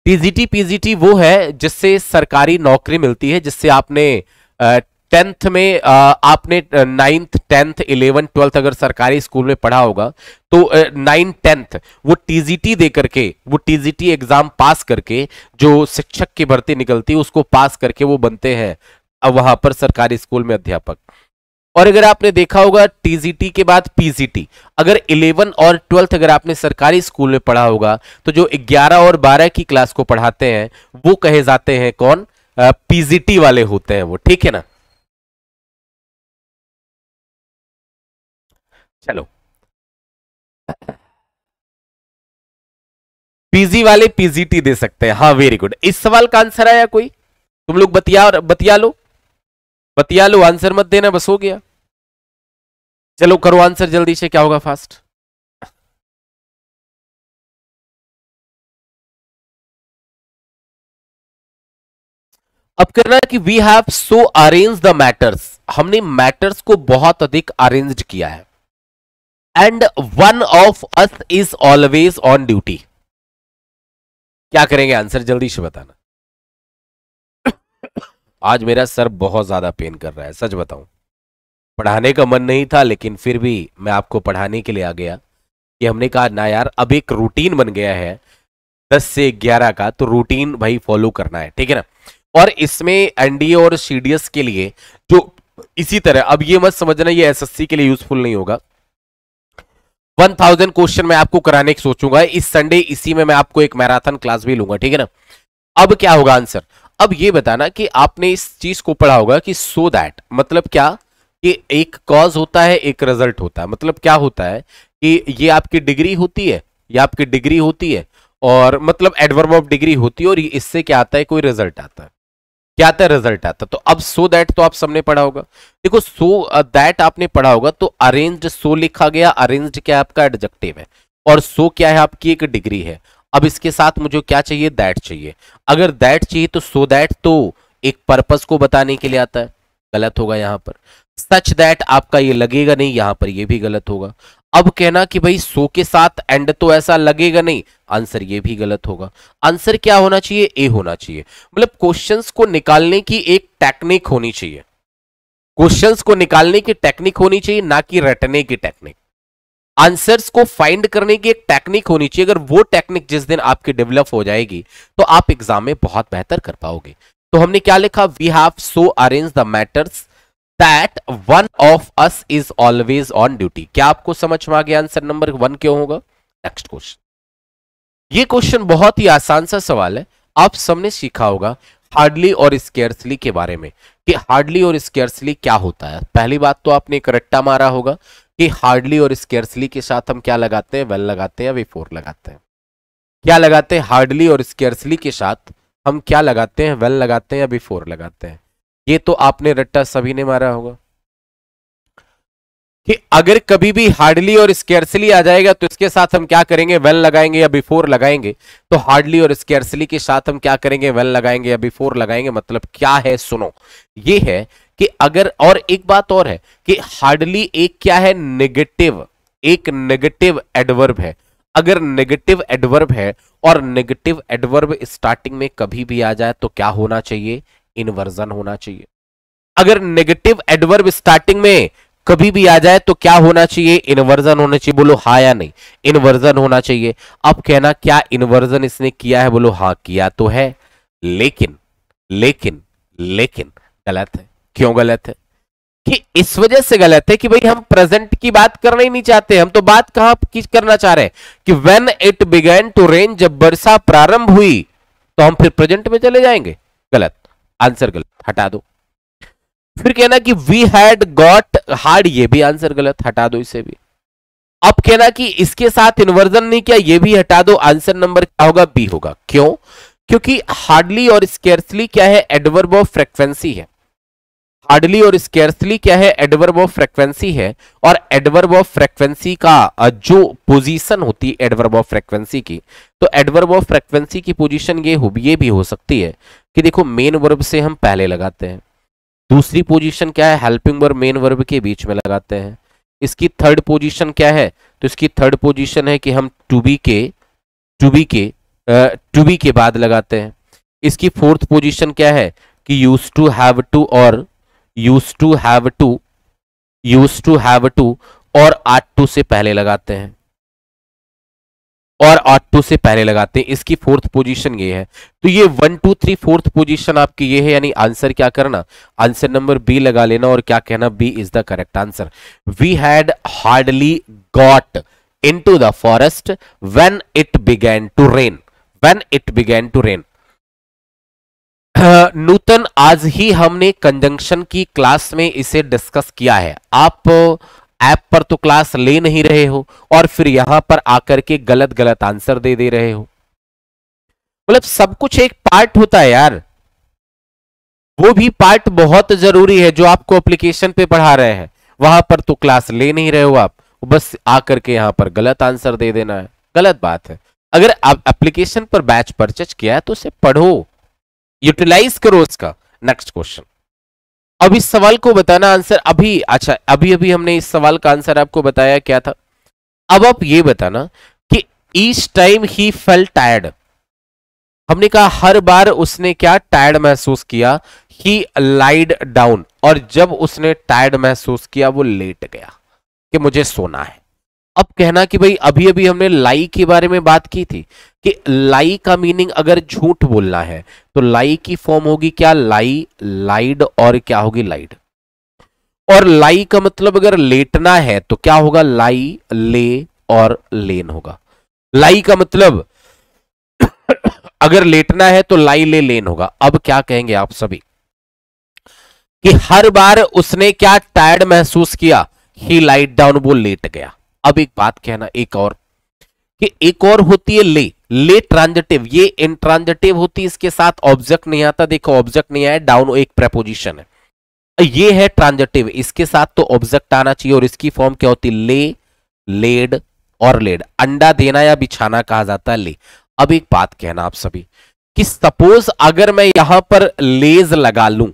टीजीटी पीजीटी वो है जिससे सरकारी नौकरी मिलती है, जिससे आपने टेंथ में आपने नाइन्थ टेंथ इलेवेंथ ट्वेल्थ अगर सरकारी स्कूल में पढ़ा होगा तो नाइन्थ टेंथ वो टीजीटी दे करके वो टीजीटी एग्जाम पास करके जो शिक्षक की भर्ती निकलती है उसको पास करके वो बनते हैं वहां पर सरकारी स्कूल में अध्यापक। और अगर आपने देखा होगा टीजीटी के बाद पीजीटी, अगर 11 और 12 अगर आपने सरकारी स्कूल में पढ़ा होगा तो जो 11 और 12 की क्लास को पढ़ाते हैं वो कहे जाते हैं कौन, पीजीटी वाले होते हैं वो, ठीक है ना। चलो पीजी वाले पीजीटी दे सकते हैं, हाँ वेरी गुड। इस सवाल का आंसर आया कोई? तुम लोग बतिया लो, आंसर मत देना, बस हो गया। चलो करो आंसर जल्दी से, क्या होगा फास्ट। अब करना कि we have so arrange the matters, हमने मैटर्स को बहुत अधिक अरेंज किया है। And one of us is always on duty, क्या करेंगे आंसर जल्दी से बताना। आज मेरा सर बहुत ज्यादा पेन कर रहा है, सच बताऊं पढ़ाने का मन नहीं था लेकिन फिर भी मैं आपको पढ़ाने के लिए आ गया कि हमने कहा ना यार अब एक रूटीन बन गया है 10 से 11 का, तो रूटीन भाई फॉलो करना है, ठीक है ना। और इसमें एनडीए और सीडीएस के लिए जो इसी तरह, अब ये मत समझना ये एसएससी के लिए यूजफुल नहीं होगा, 1000 क्वेश्चन मैं आपको कराने की सोचूंगा इस संडे, इसी में मैं आपको एक मैराथन क्लास भी लूंगा, ठीक है ना। अब क्या होगा आंसर, अब ये बताना कि आपने इस चीज को पढ़ा होगा कि सो दैट मतलब क्या, कि एक कॉज होता है एक रिजल्ट होता है। मतलब क्या होता है कि ये आपकी डिग्री होती है, ये आपकी डिग्री होती है और मतलब एडवर्ब ऑफ डिग्री होती है और इससे क्या आता है कोई रिजल्ट आता है, क्या आता है रिजल्ट आता है। तो अब सो दैट तो आप सबने पढ़ा होगा, देखो सो दैट आपने पढ़ा होगा तो अरेंज्ड सो लिखा गया, अरेंज्ड क्या आपका एडजेक्टिव है और सो क्या है आपकी एक डिग्री है। अब इसके साथ मुझे क्या चाहिए, दैट चाहिए। अगर दैट चाहिए तो सो दैट तो एक पर्पस को बताने के लिए आता है, गलत होगा यहाँ पर। सच दैट आपका ये लगेगा नहीं, यहाँ पर ये भी गलत होगा। अब कहना कि भाई सो के साथ एंड तो ऐसा लगेगा नहीं, आंसर ये भी गलत होगा। आंसर क्या होना चाहिए, ए होना चाहिए। मतलब क्वेश्चंस को निकालने की एक टेक्निक होनी चाहिए, क्वेश्चंस को निकालने की टेक्निक होनी चाहिए, ना कि रटने की टेक्निक। आंसर्स को फाइंड करने की एक टेक्निक होनी चाहिए, अगर वो टेक्निक जिस दिन आपकी डेवलप हो जाएगी तो आप एग्जाम में बहुत बेहतर कर पाओगे। तो हमने क्या लिखा, we have so arrange the matters that one of us is always on duty. क्या आपको समझ में आ गया आंसर नंबर 1 क्यों होगा। नेक्स्ट क्वेश्चन, ये क्वेश्चन बहुत ही आसान सा सवाल है, आप सबने सीखा होगा हार्डली और स्केर्सली के बारे में कि हार्डली और स्केर्सली क्या होता है। पहली बात तो आपने एक रट्टा मारा होगा कि हार्डली और स्केर्सली के साथ हम क्या लगाते हैं, वेल लगाते हैं, बिफोर लगाते हैं, क्या लगाते हैं। हार्डली और स्केर्सली के साथ हम क्या लगाते हैं, वेल लगाते हैं या बिफोर लगाते हैं। ये तो आपने रट्टा सभी ने मारा होगा कि अगर कभी भी हार्डली और स्केर्सली आ जाएगा तो इसके साथ हम क्या करेंगे, वेल लगाएंगे या बिफोर लगाएंगे। तो हार्डली और स्केर्सली के साथ हम क्या करेंगे, वेल लगाएंगे या बिफोर लगाएंगे। मतलब क्या है सुनो, ये है कि अगर, और एक बात और है कि हार्डली एक क्या है, नेगेटिव, एक नेगेटिव एडवर्ब है। अगर नेगेटिव एडवर्ब है और नेगेटिव एडवर्ब स्टार्टिंग में कभी भी आ जाए तो क्या होना चाहिए, इन्वर्जन होना चाहिए। अगर नेगेटिव एडवर्ब स्टार्टिंग में कभी भी आ जाए तो क्या होना चाहिए, इन्वर्जन होना चाहिए। बोलो हाँ या नहीं, इन्वर्जन होना चाहिए। अब कहना क्या इन्वर्जन इसने किया है, बोलो हाँ किया तो है, लेकिन लेकिन लेकिन गलत है। क्यों गलत है, कि इस वजह से गलत है कि भाई हम प्रेजेंट की बात करना ही नहीं चाहते, हम तो बात कहां की करना चाह रहे हैं कि when it began to rain, जब वर्षा प्रारंभ हुई, तो हम फिर प्रेजेंट में चले जाएंगे। गलत आंसर, गलत हटा दो। फिर कहना कि वी हैड गॉट हार्ड, ये भी आंसर गलत, हटा दो इसे भी। अब कहना कि इसके साथ इन्वर्जन नहीं किया, ये भी हटा दो। आंसर नंबर क्या होगा, बी होगा। क्यों, क्योंकि हार्डली और स्केर्सली क्या है, एडवर्ब ऑफ फ्रीक्वेंसी है। हार्डली और स्केर्सली क्या है, एडवर्ब ऑफ फ्रीक्वेंसी है। और एडवर्ब ऑफ फ्रीक्वेंसी का जो पोजीशन होती है एडवर्ब ऑफ फ्रीक्वेंसी की, तो एडवर्ब ऑफ फ्रीक्वेंसी की पोजीशन ये भी हो सकती है कि देखो मेन वर्ब से हम पहले लगाते हैं, दूसरी पोजीशन क्या है, हेल्पिंग वर्ब मेन वर्ब के बीच में लगाते हैं। इसकी थर्ड पोजीशन क्या है, तो इसकी थर्ड पोजीशन है कि हम टू बी के बाद लगाते हैं। इसकी फोर्थ पोजीशन क्या है कि यूज टू हैव टू और यूज टू हैव टू और आर्ट टू से पहले लगाते हैं इसकी फोर्थ पोजीशन ये है। तो ये 1 2 3 फोर्थ पोजीशन आपकी ये है, यानी आंसर क्या करना, आंसर नंबर बी लगा लेना और क्या कहना B is the correct answer. We had hardly got into the forest when it began to rain. Nutan, आज ही हमने कंजंक्शन की क्लास में इसे डिस्कस किया है। आप ऐप पर तो क्लास ले नहीं रहे हो और फिर यहां पर आकर के गलत गलत आंसर दे रहे हो। मतलब सब कुछ एक पार्ट होता है यार, वो भी पार्ट बहुत जरूरी है जो आपको एप्लीकेशन पे पढ़ा रहे हैं, वहां पर तो क्लास ले नहीं रहे हो आप, बस आकर के यहां पर गलत आंसर दे देना है। गलत बात है। अगर आप एप्लीकेशन पर बैच परचेज किया है तो उसे पढ़ो, यूटिलाइज करो उसका। नेक्स्ट क्वेश्चन, अब इस सवाल को बताना आंसर अभी। अच्छा, अभी हमने इस सवाल का आंसर आपको बताया क्या था। अब आप ये बताना कि each time he fail tired, हमने कहा हर बार उसने क्या टायर्ड महसूस किया, ही लाइड डाउन, और जब उसने टायर्ड महसूस किया वो लेट गया कि मुझे सोना है। अब कहना कि भाई अभी हमने लाई के बारे में बात की थी कि लाई का मीनिंग अगर झूठ बोलना है तो लाई की फॉर्म होगी क्या, लाई, लाइड और क्या होगी, लाइड। और लाई का मतलब अगर लेटना है तो क्या होगा, लाई, ले और लेन होगा। लाई का मतलब अगर लेटना है तो लाई, ले, लेन होगा। अब क्या कहेंगे आप सभी कि हर बार उसने क्या टायर्ड महसूस किया, ही लाइट डाउन, वो लेट गया। अब एक बात कहना एक और कि एक और होती है ले ट्रांजिटिव, ये इंट्रांजिटिव होती है, इसके साथ ऑब्जेक्ट नहीं आता। देखो ऑब्जेक्ट नहीं आया, डाउन एक प्रेपोजिशन है, ये है ट्रांजिटिव, इसके साथ तो ऑब्जेक्ट आना चाहिए। और इसकी फॉर्म क्या होती है, ले, लेड और लेड। अंडा देना या बिछाना कहा जाता है ले। अब एक बात कहना आप सभी कि सपोज अगर मैं यहां पर लेज लगा लूं,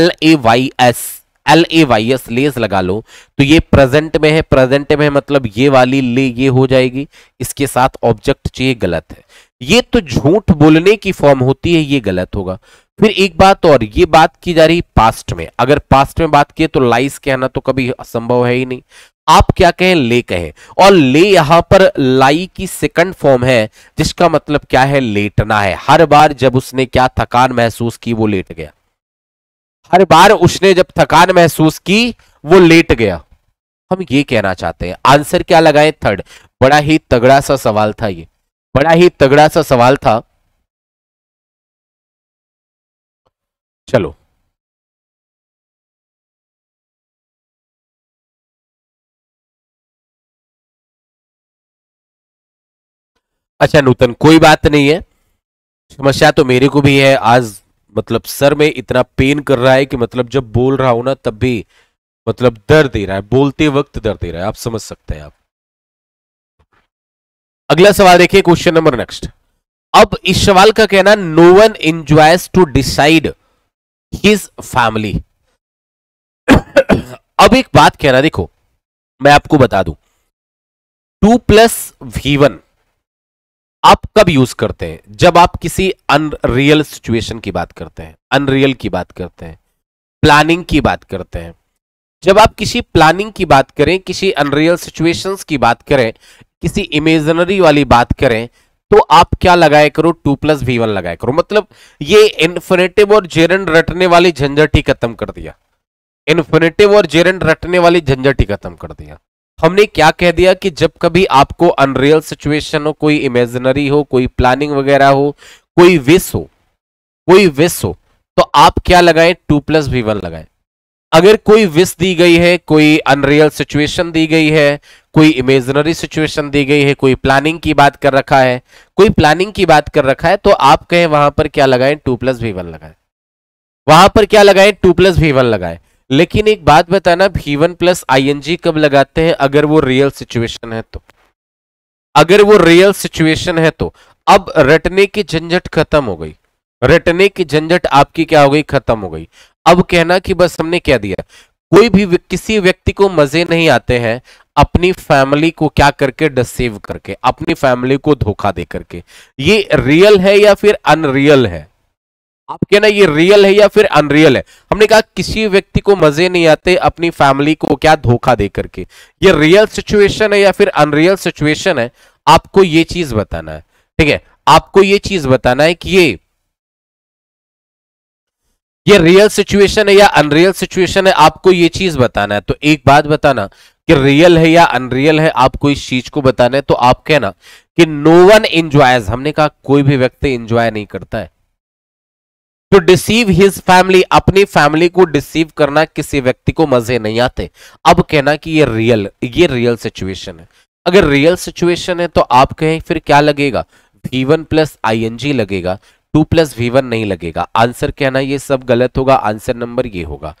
LAYS लेस लगा लो, तो ये प्रेजेंट में है। प्रेजेंट में मतलब ये वाली ले ये हो जाएगी, इसके साथ ऑब्जेक्ट चाहिए, गलत है। ये तो झूठ बोलने की फॉर्म होती है, ये गलत होगा। फिर एक बात और, ये बात की जा रही पास्ट में, अगर पास्ट में बात की तो लाइज कहना तो कभी असंभव है ही नहीं। आप क्या कहें, ले कहें। और ले यहां पर लाई की सेकंड फॉर्म है, जिसका मतलब क्या है, लेटना है। हर बार जब उसने क्या थकान महसूस की वो लेट गया, हर बार उसने जब थकान महसूस की वो लेट गया, हम ये कहना चाहते हैं। आंसर क्या लगाएं, थर्ड। बड़ा ही तगड़ा सा सवाल था ये, बड़ा ही तगड़ा सा सवाल था। चलो अच्छा नूतन, कोई बात नहीं है, समस्या तो मेरे को भी है आज, मतलब सर में इतना पेन कर रहा है कि मतलब जब बोल रहा हूं ना तब भी मतलब दर्द दे रहा है, बोलते वक्त दर्द दे रहा है, आप समझ सकते हैं आप। अगला सवाल देखिए, क्वेश्चन नंबर नेक्स्ट। अब इस सवाल का कहना, no one enjoys to decide his family. अब एक बात कहना, देखो मैं आपको बता दूं, 2 + V1 आप कब यूज करते हैं, जब आप किसी अनरियल सिचुएशन की बात करते हैं, अनरियल की बात करते हैं, प्लानिंग की बात करते हैं। जब आप किसी प्लानिंग की बात करें, किसी अनरियल सिचुएशंस की बात करें, किसी इमेजिनरी वाली बात करें, तो आप क्या लगाया करो, 2 + V1 लगाया करो। मतलब ये इन्फिनेटिव और जेरंड रटने वाली झंझट ही खत्म कर दिया, इन्फिनेटिव और जेरंड रटने वाली झंझट ही खत्म कर दिया। हमने क्या कह दिया कि जब कभी आपको अनरियल सिचुएशन हो, कोई इमेजिनरी हो, कोई प्लानिंग वगैरह हो, कोई विश हो, कोई विश हो, तो आप क्या लगाएं, 2 + V1 लगाएं। अगर कोई विश दी गई है, कोई अनरियल सिचुएशन दी गई है, कोई इमेजिनरी सिचुएशन दी गई है, कोई प्लानिंग की बात कर रखा है, तो आप कहें वहां पर क्या लगाएं, 2 + V1 लगाएं। वहां पर क्या लगाएं, 2 + V1 लगाएं। लेकिन एक बात बताना, V1 + ING कब लगाते हैं, अगर वो रियल सिचुएशन है तो, अगर वो रियल सिचुएशन है तो। अब रटने की झंझट खत्म हो गई, रटने की झंझट आपकी क्या हो गई, खत्म हो गई। अब कहना कि बस हमने क्या दिया, कोई भी किसी व्यक्ति को मजे नहीं आते हैं अपनी फैमिली को क्या करके, डिसेव करके, अपनी फैमिली को धोखा दे करके। ये रियल है या फिर अनरियल है, आप कहना ये रियल है या फिर अनरियल है। हमने कहा किसी व्यक्ति को मजे नहीं आते अपनी फैमिली को क्या धोखा दे करके। ये रियल सिचुएशन है या फिर अनरियल सिचुएशन है, आपको ये चीज बताना है। ठीक है, आपको ये चीज बताना है कि ये रियल सिचुएशन है या अनरियल सिचुएशन है, आपको ये चीज बताना है। तो एक बात बताना कि रियल है या अनरियल है, आपको इस चीज को बताना है। तो आप कहना कि नो वन एंजॉयज, हमने कहा कोई भी व्यक्ति एंजॉय नहीं करता है। तो डिसीव हिज फैमिली, अपनी फैमिली को डिसीव करना, किसी व्यक्ति को मजे नहीं आते। अब कहना कि ये रियल सिचुएशन है। अगर रियल सिचुएशन है तो आप कहें फिर क्या लगेगा, v1 प्लस ing लगेगा, 2 प्लस v1 नहीं लगेगा। आंसर कहना ये सब गलत होगा, आंसर नंबर ये होगा।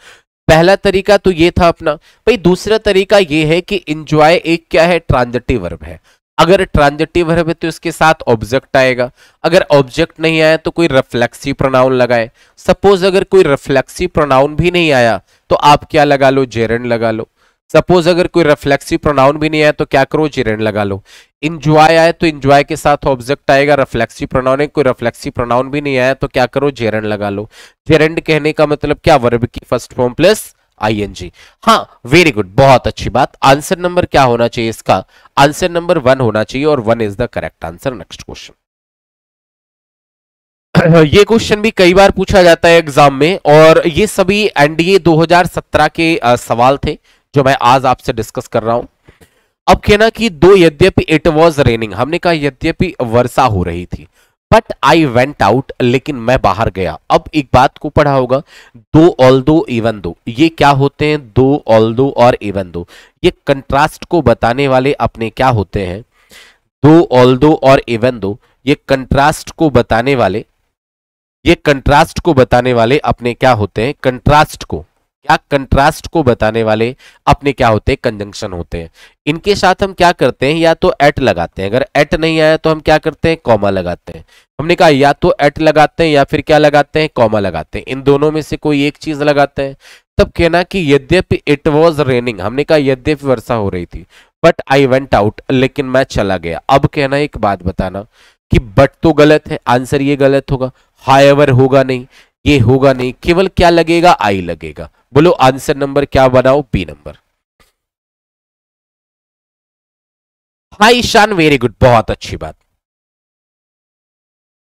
पहला तरीका तो ये था अपना भाई। दूसरा तरीका ये है कि एंजॉय एक क्या है, ट्रांजिटिव वर्ब है। अगर ट्रांजिटिव वर्ब है तो इसके साथ ऑब्जेक्ट आएगा। अगर ऑब्जेक्ट नहीं आया तो कोई रिफ्लेक्सिव प्रोनाउन लगाए। सपोज अगर कोई रिफ्लेक्सिव प्रोनाउन भी नहीं आया तो आप क्या लगा लो, जेरेंड लगा लो। सपोज अगर कोई रिफ्लेक्सिव प्रोनाउन भी नहीं आया तो क्या करो, जेरेंड लगा लो। एंजॉय आए तो एंजॉय के साथ ऑब्जेक्ट आएगा। रिफ्लेक्सिव प्रोनाउन है, कोई रिफ्लेक्सिव प्रोनाउन भी नहीं आया तो क्या करो, जेरेंड लगा लो। जेरेंड कहने का मतलब क्या, वर्ब की फर्स्ट फॉर्म प्लस आईएनजी। हाँ, वेरी गुड, बहुत अच्छी बात। आंसर नंबर क्या होना चाहिए इसका, आंसर नंबर 1 होना चाहिए और 1 is the correct answer. Next question. ये क्वेश्चन भी कई बार पूछा जाता है एग्जाम में और ये सभी एनडीए 2017 के सवाल थे जो मैं आज आपसे डिस्कस कर रहा हूं। अब कहना कि दो, यद्यपि इट वॉज रेनिंग, हमने कहा यद्यपि वर्षा हो रही थी, बट आई वेंट आउट, लेकिन मैं बाहर गया। अब एक बात को पढ़ा होगा, दो, ऑल दो, इवन दो, ये क्या होते हैं, दो, ऑल दो और इवन दो, ये कंट्रास्ट को बताने वाले अपने क्या होते हैं, दो, ऑल दो और इवन दो, ये कंट्रास्ट को बताने वाले, ये कंट्रास्ट को बताने वाले अपने क्या होते हैं, कंट्रास्ट को क्या, कंट्रास्ट को बताने वाले अपने क्या होते हैं, कंजंक्शन होते हैं। इनके साथ हम क्या करते हैं, या तो एट लगाते हैं, अगर एट नहीं आया तो हम क्या करते हैं, कॉमा लगाते हैं। हमने कहा या तो एट लगाते हैं या फिर क्या लगाते हैं, कॉमा लगाते हैं, इन दोनों में से कोई एक चीज लगाते हैं। तब कहना कि यद्यपि इट वॉज रेनिंग, हमने कहा यद्यपि वर्षा हो रही थी, बट आई वेंट आउट, लेकिन मैं चला गया। अब कहना एक बात बताना कि बट तो गलत है, आंसर ये गलत होगा, हाईएवर होगा नहीं, ये होगा नहीं, केवल क्या लगेगा, आई लगेगा। बोलो आंसर नंबर क्या बनाओ, B number. Hi Ishan, very good, बहुत अच्छी बात।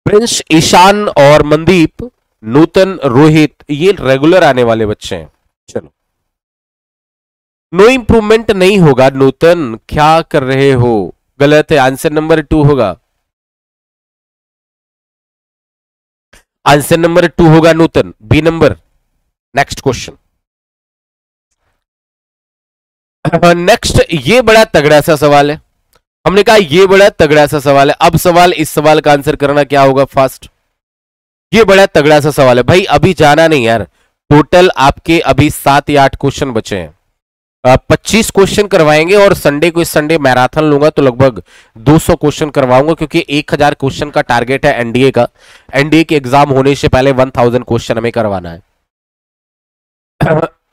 प्रिंस, ईशान और मनदीप, नूतन, रोहित, ये रेगुलर आने वाले बच्चे हैं। चलो, नो इंप्रूवमेंट नहीं होगा। नूतन, क्या कर रहे हो, गलत है, आंसर नंबर 2 होगा, आंसर नंबर 2 होगा Nutan, B number. Next question. Next, ये बड़ा तगड़ा सा सवाल है, हमने कहा ये बड़ा तगड़ा सा सवाल है। अब सवाल, इस सवाल का आंसर करना क्या होगा, फास्ट। ये बड़ा तगड़ा सा सवाल है भाई, अभी जाना नहीं यार, टोटल आपके अभी 7 या 8 क्वेश्चन बचे हैं। 25 क्वेश्चन करवाएंगे और संडे को, इस संडे मैराथन लूंगा तो लगभग 200 क्वेश्चन करवाऊंगा, क्योंकि 1000 क्वेश्चन का टारगेट है एनडीए का। एनडीए के एग्जाम होने से पहले 1000 क्वेश्चन हमें करवाना है।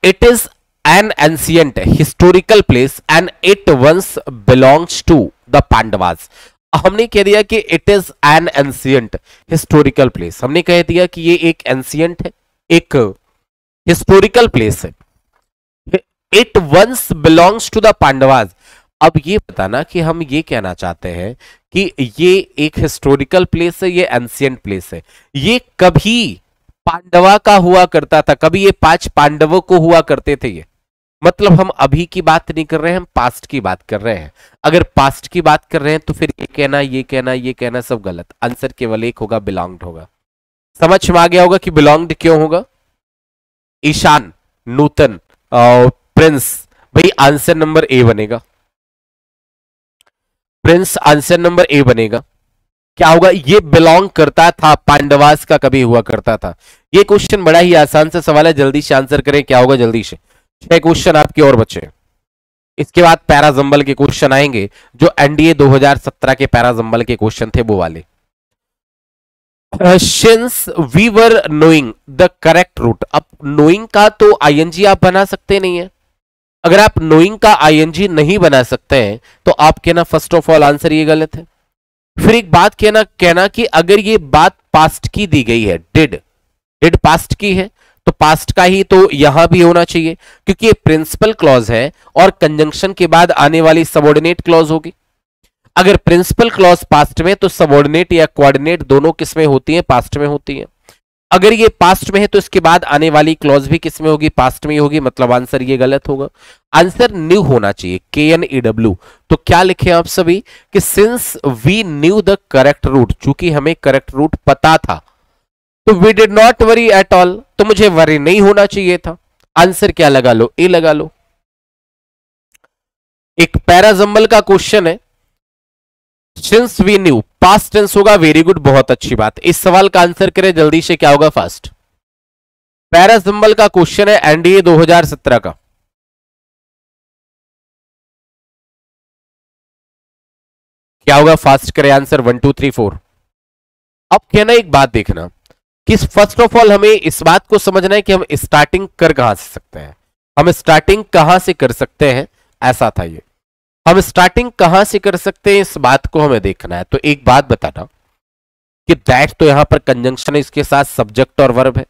It is an ancient historical place and it once belongs to the पांडवास। हमने कह दिया कि it is an ancient historical place, हमने कह दिया कि ये एक एंशिएंट है, एक हिस्टोरिकल प्लेस है। It once belongs to the Pandavas. अब ये बताना कि हम ये कहना चाहते हैं कि ये एक हिस्टोरिकल प्लेस है, ये एंशिएंट प्लेस है, ये कभी पांडवा का हुआ करता था, कभी ये 5 पांडवों को हुआ करते थे। ये मतलब हम अभी की बात नहीं कर रहे हैं, हम पास्ट की बात कर रहे हैं। अगर पास्ट की बात कर रहे हैं तो फिर ये कहना, ये कहना, ये कहना सब गलत। आंसर केवल एक होगा, बिलोंग्ड होगा। समझ में आ गया होगा कि बिलोंग्ड क्यों होगा। ईशान, नूतन, प्रिंस, भाई आंसर नंबर ए बनेगा। प्रिंस, आंसर नंबर ए बनेगा। क्या होगा, ये बिलोंग करता था, पांडवास का कभी हुआ करता था। ये क्वेश्चन बड़ा ही आसान सा सवाल है, जल्दी से आंसर करें क्या होगा, जल्दी से। 6 क्वेश्चन आपके और बचे हैं, इसके बाद पैरा जंबल के क्वेश्चन आएंगे, जो एनडीए 2017 के पैरा जंबल के क्वेश्चन थे वो वाले। Since we were knowing the correct route, अब knowing का तो ing आप बना सकते नहीं है। अगर आप knowing का ing नहीं बना सकते हैं तो आप कहना फर्स्ट ऑफ ऑल आंसर ये गलत है। फिर एक बात कहना कि अगर ये बात पास्ट की दी गई है, did, डेट पास्ट की है तो पास्ट का ही तो यहां भी होना चाहिए क्योंकि ये प्रिंसिपल क्लॉज है और कंजंक्शन के बाद आने वाली सबऑर्डिनेट क्लॉज होगी। अगर प्रिंसिपल क्लॉज पास्ट में तो सबऑर्डिनेट या कोऑर्डिनेट दोनों किसमें होती है, पास्ट में होती है। अगर ये पास्ट में है तो इसके बाद आने वाली क्लॉज भी किसमें होगी, पास्ट में ही होगी, मतलब आंसर ये गलत होगा। आंसर न्यू होना चाहिए, KNEW। तो क्या लिखे आप सभी कि since we knew the correct route, चूंकि हमें करेक्ट रूट पता था तो we did not worry at all, तो मुझे वरी नहीं होना चाहिए था। आंसर क्या लगा लो, ए लगा लो। एक पैरा जंबल का क्वेश्चन है, since we knew past tense होगा, वेरी गुड, बहुत अच्छी बात। इस सवाल का आंसर करें जल्दी से, क्या होगा फास्ट। पैरा जंबल का क्वेश्चन है एनडीए 2017 का, क्या होगा फास्ट करें आंसर 1 2 3 4। अब कहना एक बात देखना कि फर्स्ट ऑफ ऑल हमें इस बात को समझना है कि हम स्टार्टिंग कर कहां से सकते हैं, हम स्टार्टिंग कहां से कर सकते हैं, ऐसा था ये। हम स्टार्टिंग कहां से कर सकते हैं इस बात को हमें देखना है। तो एक बात बताना कि दैट तो यहां पर कंजंक्शन है, इसके साथ सब्जेक्ट और वर्ब है,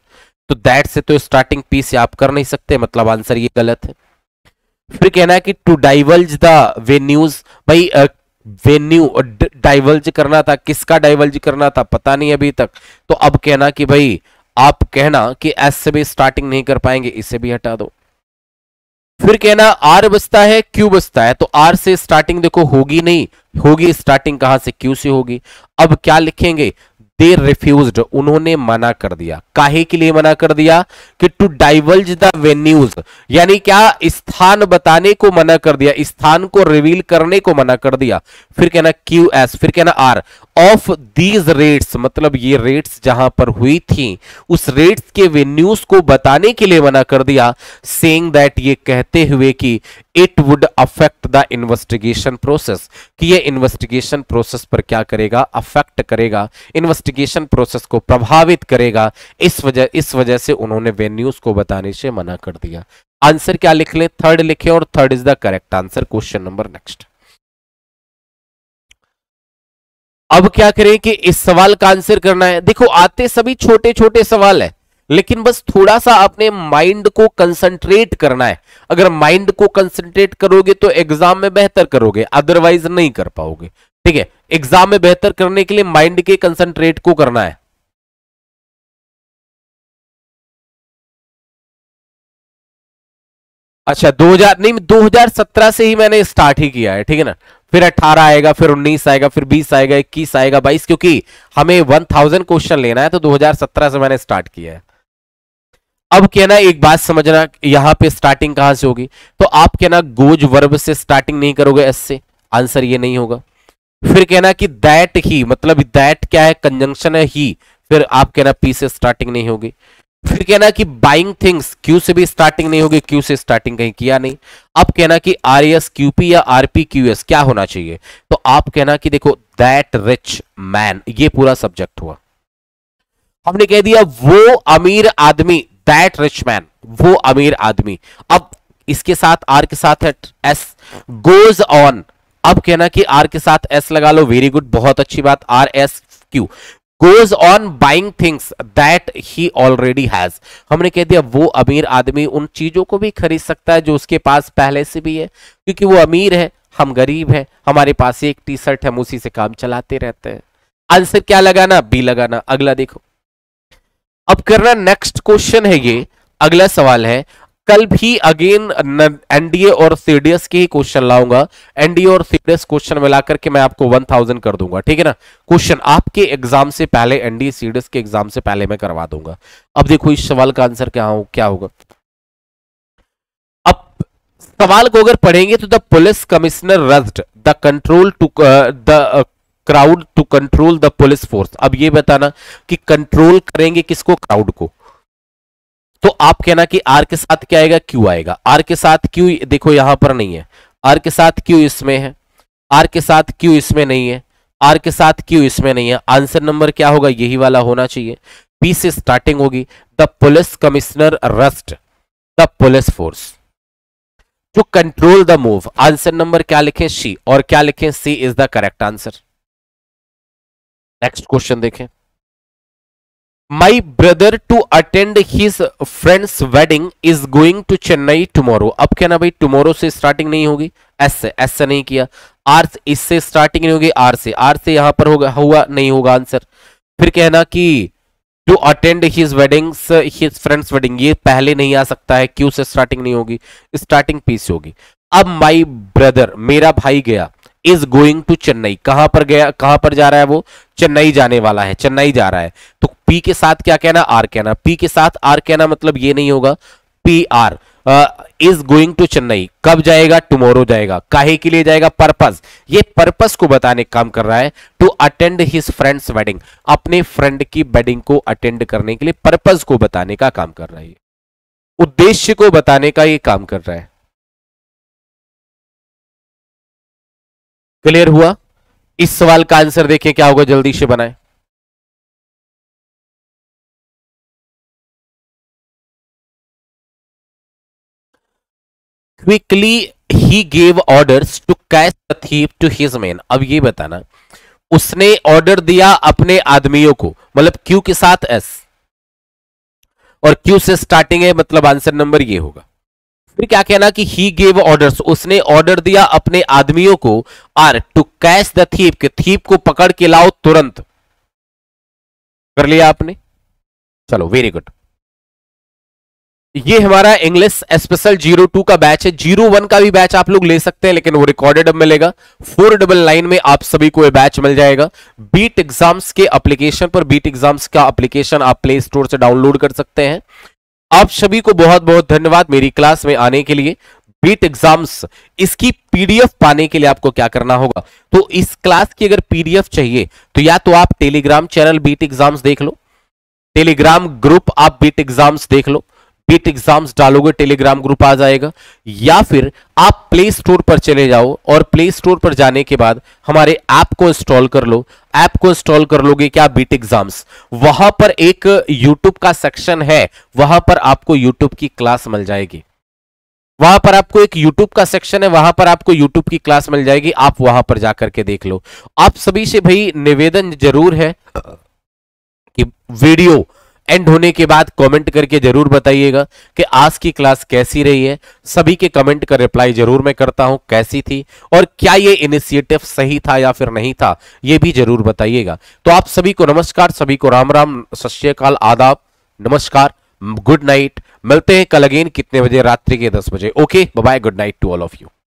तो दैट से तो स्टार्टिंग पी से आप कर नहीं सकते, मतलब आंसर ये गलत है। फिर कहना है कि टू डाइवल्ज द वेन्यूज, भाई वेन्यू डाइवल्ज करना था, किसका डाइवल्ज करना था पता नहीं अभी तक, तो अब कहना कि भाई आप कहना कि एस से भी स्टार्टिंग नहीं कर पाएंगे, इसे भी हटा दो। फिर कहना आर बचता है क्यू बचता है, तो आर से स्टार्टिंग देखो होगी नहीं, होगी स्टार्टिंग कहां से, क्यू से होगी। अब क्या लिखेंगे, दे रिफ्यूज्ड, उन्होंने मना कर दिया। काहे के लिए मना कर दिया कि टू डाइवल्ज द वेन्यूज, यानी क्या स्थान बताने को मना कर दिया, स्थान को रिवील करने को मना कर दिया। फिर कहना क्यू एस, फिर कहना आर ऑफ दीज रेट्स, मतलब ये रेट्स जहां पर हुई थी उस रेट्स के वेन्यूज को बताने के लिए मना कर दिया, सेइंग दैट, ये कहते हुए कि it would affect the investigation process, कि ये इन्वेस्टिगेशन प्रोसेस पर क्या करेगा, अफेक्ट करेगा, इन्वेस्टिगेशन प्रोसेस को प्रभावित करेगा। इस वजह से उन्होंने वेन्यूज को बताने से मना कर दिया। आंसर क्या लिख ले, थर्ड लिखे, और third is the correct answer. Question number next. अब क्या करें कि इस सवाल का आंसर करना है। देखो आते सभी छोटे छोटे सवाल है, लेकिन बस थोड़ा सा आपने माइंड को कंसंट्रेट करना है। अगर माइंड को कंसंट्रेट करोगे तो एग्जाम में बेहतर करोगे, अदरवाइज नहीं कर पाओगे। ठीक है, एग्जाम में बेहतर करने के लिए माइंड के कंसंट्रेट को करना है। अच्छा 2017 से ही मैंने स्टार्ट ही किया है, ठीक है ना। फिर 18 आएगा, फिर 19 आएगा, फिर 20 आएगा, 21 आएगा, 22, क्योंकि हमें 1000 क्वेश्चन लेना है, तो 2017 से मैंने स्टार्ट किया है। अब कहना एक बात समझना, यहां पे स्टार्टिंग कहां से होगी, तो आप कहना गोज वर्ब से स्टार्टिंग नहीं करोगे, एस से, आंसर ये नहीं होगा। फिर कहना कि दैट ही, मतलब दैट क्या है, कंजंक्शन है ही, फिर आप कहना पी से स्टार्टिंग नहीं होगी। फिर कहना कि बाइंग थिंग्स, क्यू से भी स्टार्टिंग नहीं होगी, क्यू से स्टार्टिंग कहीं किया नहीं। अब कहना कि आर एस क्यू पी या आर पी क्यू एस क्या होना चाहिए, तो आप कहना कि देखो दैट रिच मैन, ये पूरा सब्जेक्ट हुआ, हमने कह दिया वो अमीर आदमी, दैट रिच मैन, वो अमीर आदमी। अब इसके साथ आर के साथ है एस, गोज ऑन, अब कहना कि आर के साथ एस लगा लो, वेरी गुड, बहुत अच्छी बात, R S Q. Goes on buying things that he already has, हमने कह दिया वो अमीर आदमी उन चीजों को भी खरीद सकता है जो उसके पास पहले से भी है, क्योंकि वो अमीर है, हम गरीब हैं, हमारे पास एक टी शर्ट है, हम उसी से काम चलाते रहते हैं। आंसर क्या लगाना, बी लगाना। अगला देखो, अब करना नेक्स्ट क्वेश्चन है ये, अगला सवाल है, कल भी अगेन एनडीए और सीडीएस के ही क्वेश्चन लाऊंगा, एनडीए और सीडीएस क्वेश्चन मिलाकर के मैं आपको 1000 कर दूंगा, ठीक है ना। क्वेश्चन आपके एग्जाम से पहले, एनडीए सीडीएस के एग्जाम से पहले मैं करवा दूंगा। अब देखो इस सवाल का आंसर क्या होगा। अब सवाल को अगर पढ़ेंगे तो the police commissioner rushed the control to the crowd to control the police force, अब ये बताना कि कंट्रोल करेंगे किसको, क्राउड को, तो आप कहना कि आर के साथ क्या आएगा, क्यू आएगा। आर के साथ क्यू देखो यहां पर नहीं है, आर के साथ क्यू इसमें है, आर के साथ क्यू इसमें नहीं है, आर के साथ क्यू इसमें नहीं है। आंसर नंबर क्या होगा, यही वाला होना चाहिए, पी से स्टार्टिंग होगी। The police commissioner rushed the police force to control the move, answer number क्या लिखें, सी, और क्या लिखें, C is the correct answer. Next question देखें, my brother to attend his friends wedding is going to चेन्नई tomorrow. अब क्या ना भाई टुमारो से स्टार्टिंग नहीं होगी, एस से नहीं किया, आर इससे स्टार्टिंग नहीं होगी, आर से यहां पर होगा हुआ नहीं होगा आंसर। फिर कहना कि to attend his friends wedding ये पहले नहीं आ सकता है, क्यू से स्टार्टिंग नहीं होगी, स्टार्टिंग पी से होगी। अब माई ब्रदर मेरा भाई गया, इज गोइंग टू चेन्नई कहां पर गया, कहां पर जा रहा है वो, चेन्नई जाने वाला है, चेन्नई जा रहा है, तो पी के साथ क्या कहना, आर कहना, पी के साथ आर कहना, मतलब ये नहीं होगा P R. Is going to चेन्नई कब जाएगा, टुमारो जाएगा, काहे के लिए जाएगा, पर्पस, ये पर्पस को बताने का काम कर रहा है। To attend his friends wedding अपने फ्रेंड की वेडिंग को अटेंड करने के लिए पर्पस को बताने का काम कर रहा है, उद्देश्य को बताने का ये काम कर रहा है। क्लियर हुआ? इस सवाल का आंसर देखें क्या होगा, जल्दी से बनाएं। Quickly he gave orders to catch the thief to his man. अब ये बताना उसने ऑर्डर दिया अपने आदमियों को, मतलब क्यू के साथ एस और क्यू से स्टार्टिंग है, मतलब आंसर नंबर ये होगा। फिर क्या कहना कि ही गेव ऑर्डर्स उसने ऑर्डर दिया अपने आदमियों को are to catch the thief के थीफ को पकड़ के लाओ तुरंत। कर लिया आपने, चलो वेरी गुड। ये हमारा इंग्लिश स्पेशल 02 का बैच है, 01 का भी बैच आप लोग ले सकते हैं लेकिन वो रिकॉर्डेड अब मिलेगा। 4999 में आप सभी को ये बैच मिल जाएगा। बीट एग्जाम्स के एप्लीकेशन पर, बीट एग्जाम्स का एप्लीकेशन आप प्ले स्टोर से डाउनलोड कर सकते हैं। आप सभी को बहुत बहुत धन्यवाद मेरी क्लास में आने के लिए। बीट एग्जाम्स इसकी पीडीएफ पाने के लिए आपको क्या करना होगा, तो इस क्लास की अगर पीडीएफ चाहिए तो या तो आप टेलीग्राम चैनल बीट एग्जाम्स देख लो, टेलीग्राम ग्रुप आप बीट एग्जाम्स देख लो, बीट एग्जाम्स डालोगे टेलीग्राम ग्रुप आ जाएगा, या फिर आप प्ले स्टोर पर चले जाओ और प्ले स्टोर पर जाने के बाद हमारे ऐप को इंस्टॉल कर लो। ऐप को इंस्टॉल कर लोगे क्या, बीट एग्जाम्स, वहां पर एक यूट्यूब का सेक्शन है, वहां पर आपको यूट्यूब की क्लास मिल जाएगी, वहां पर आपको एक यूट्यूब का सेक्शन है, वहां पर आपको यूट्यूब की क्लास मिल जाएगी, आप वहां पर जाकर के देख लो। आप सभी से भाई निवेदन जरूर है कि वीडियो एंड होने के बाद कमेंट करके जरूर बताइएगा कि आज की क्लास कैसी रही है। सभी के कमेंट का रिप्लाई जरूर मैं करता हूं, कैसी थी और क्या ये इनिशिएटिव सही था या फिर नहीं था, ये भी जरूर बताइएगा। तो आप सभी को नमस्कार, सभी को राम राम, सत श्री अकाल, आदाब, नमस्कार, गुड नाइट। मिलते हैं कल अगेन, कितने बजे, रात्रि के 10 बजे। Okay, bye, good night to all of you.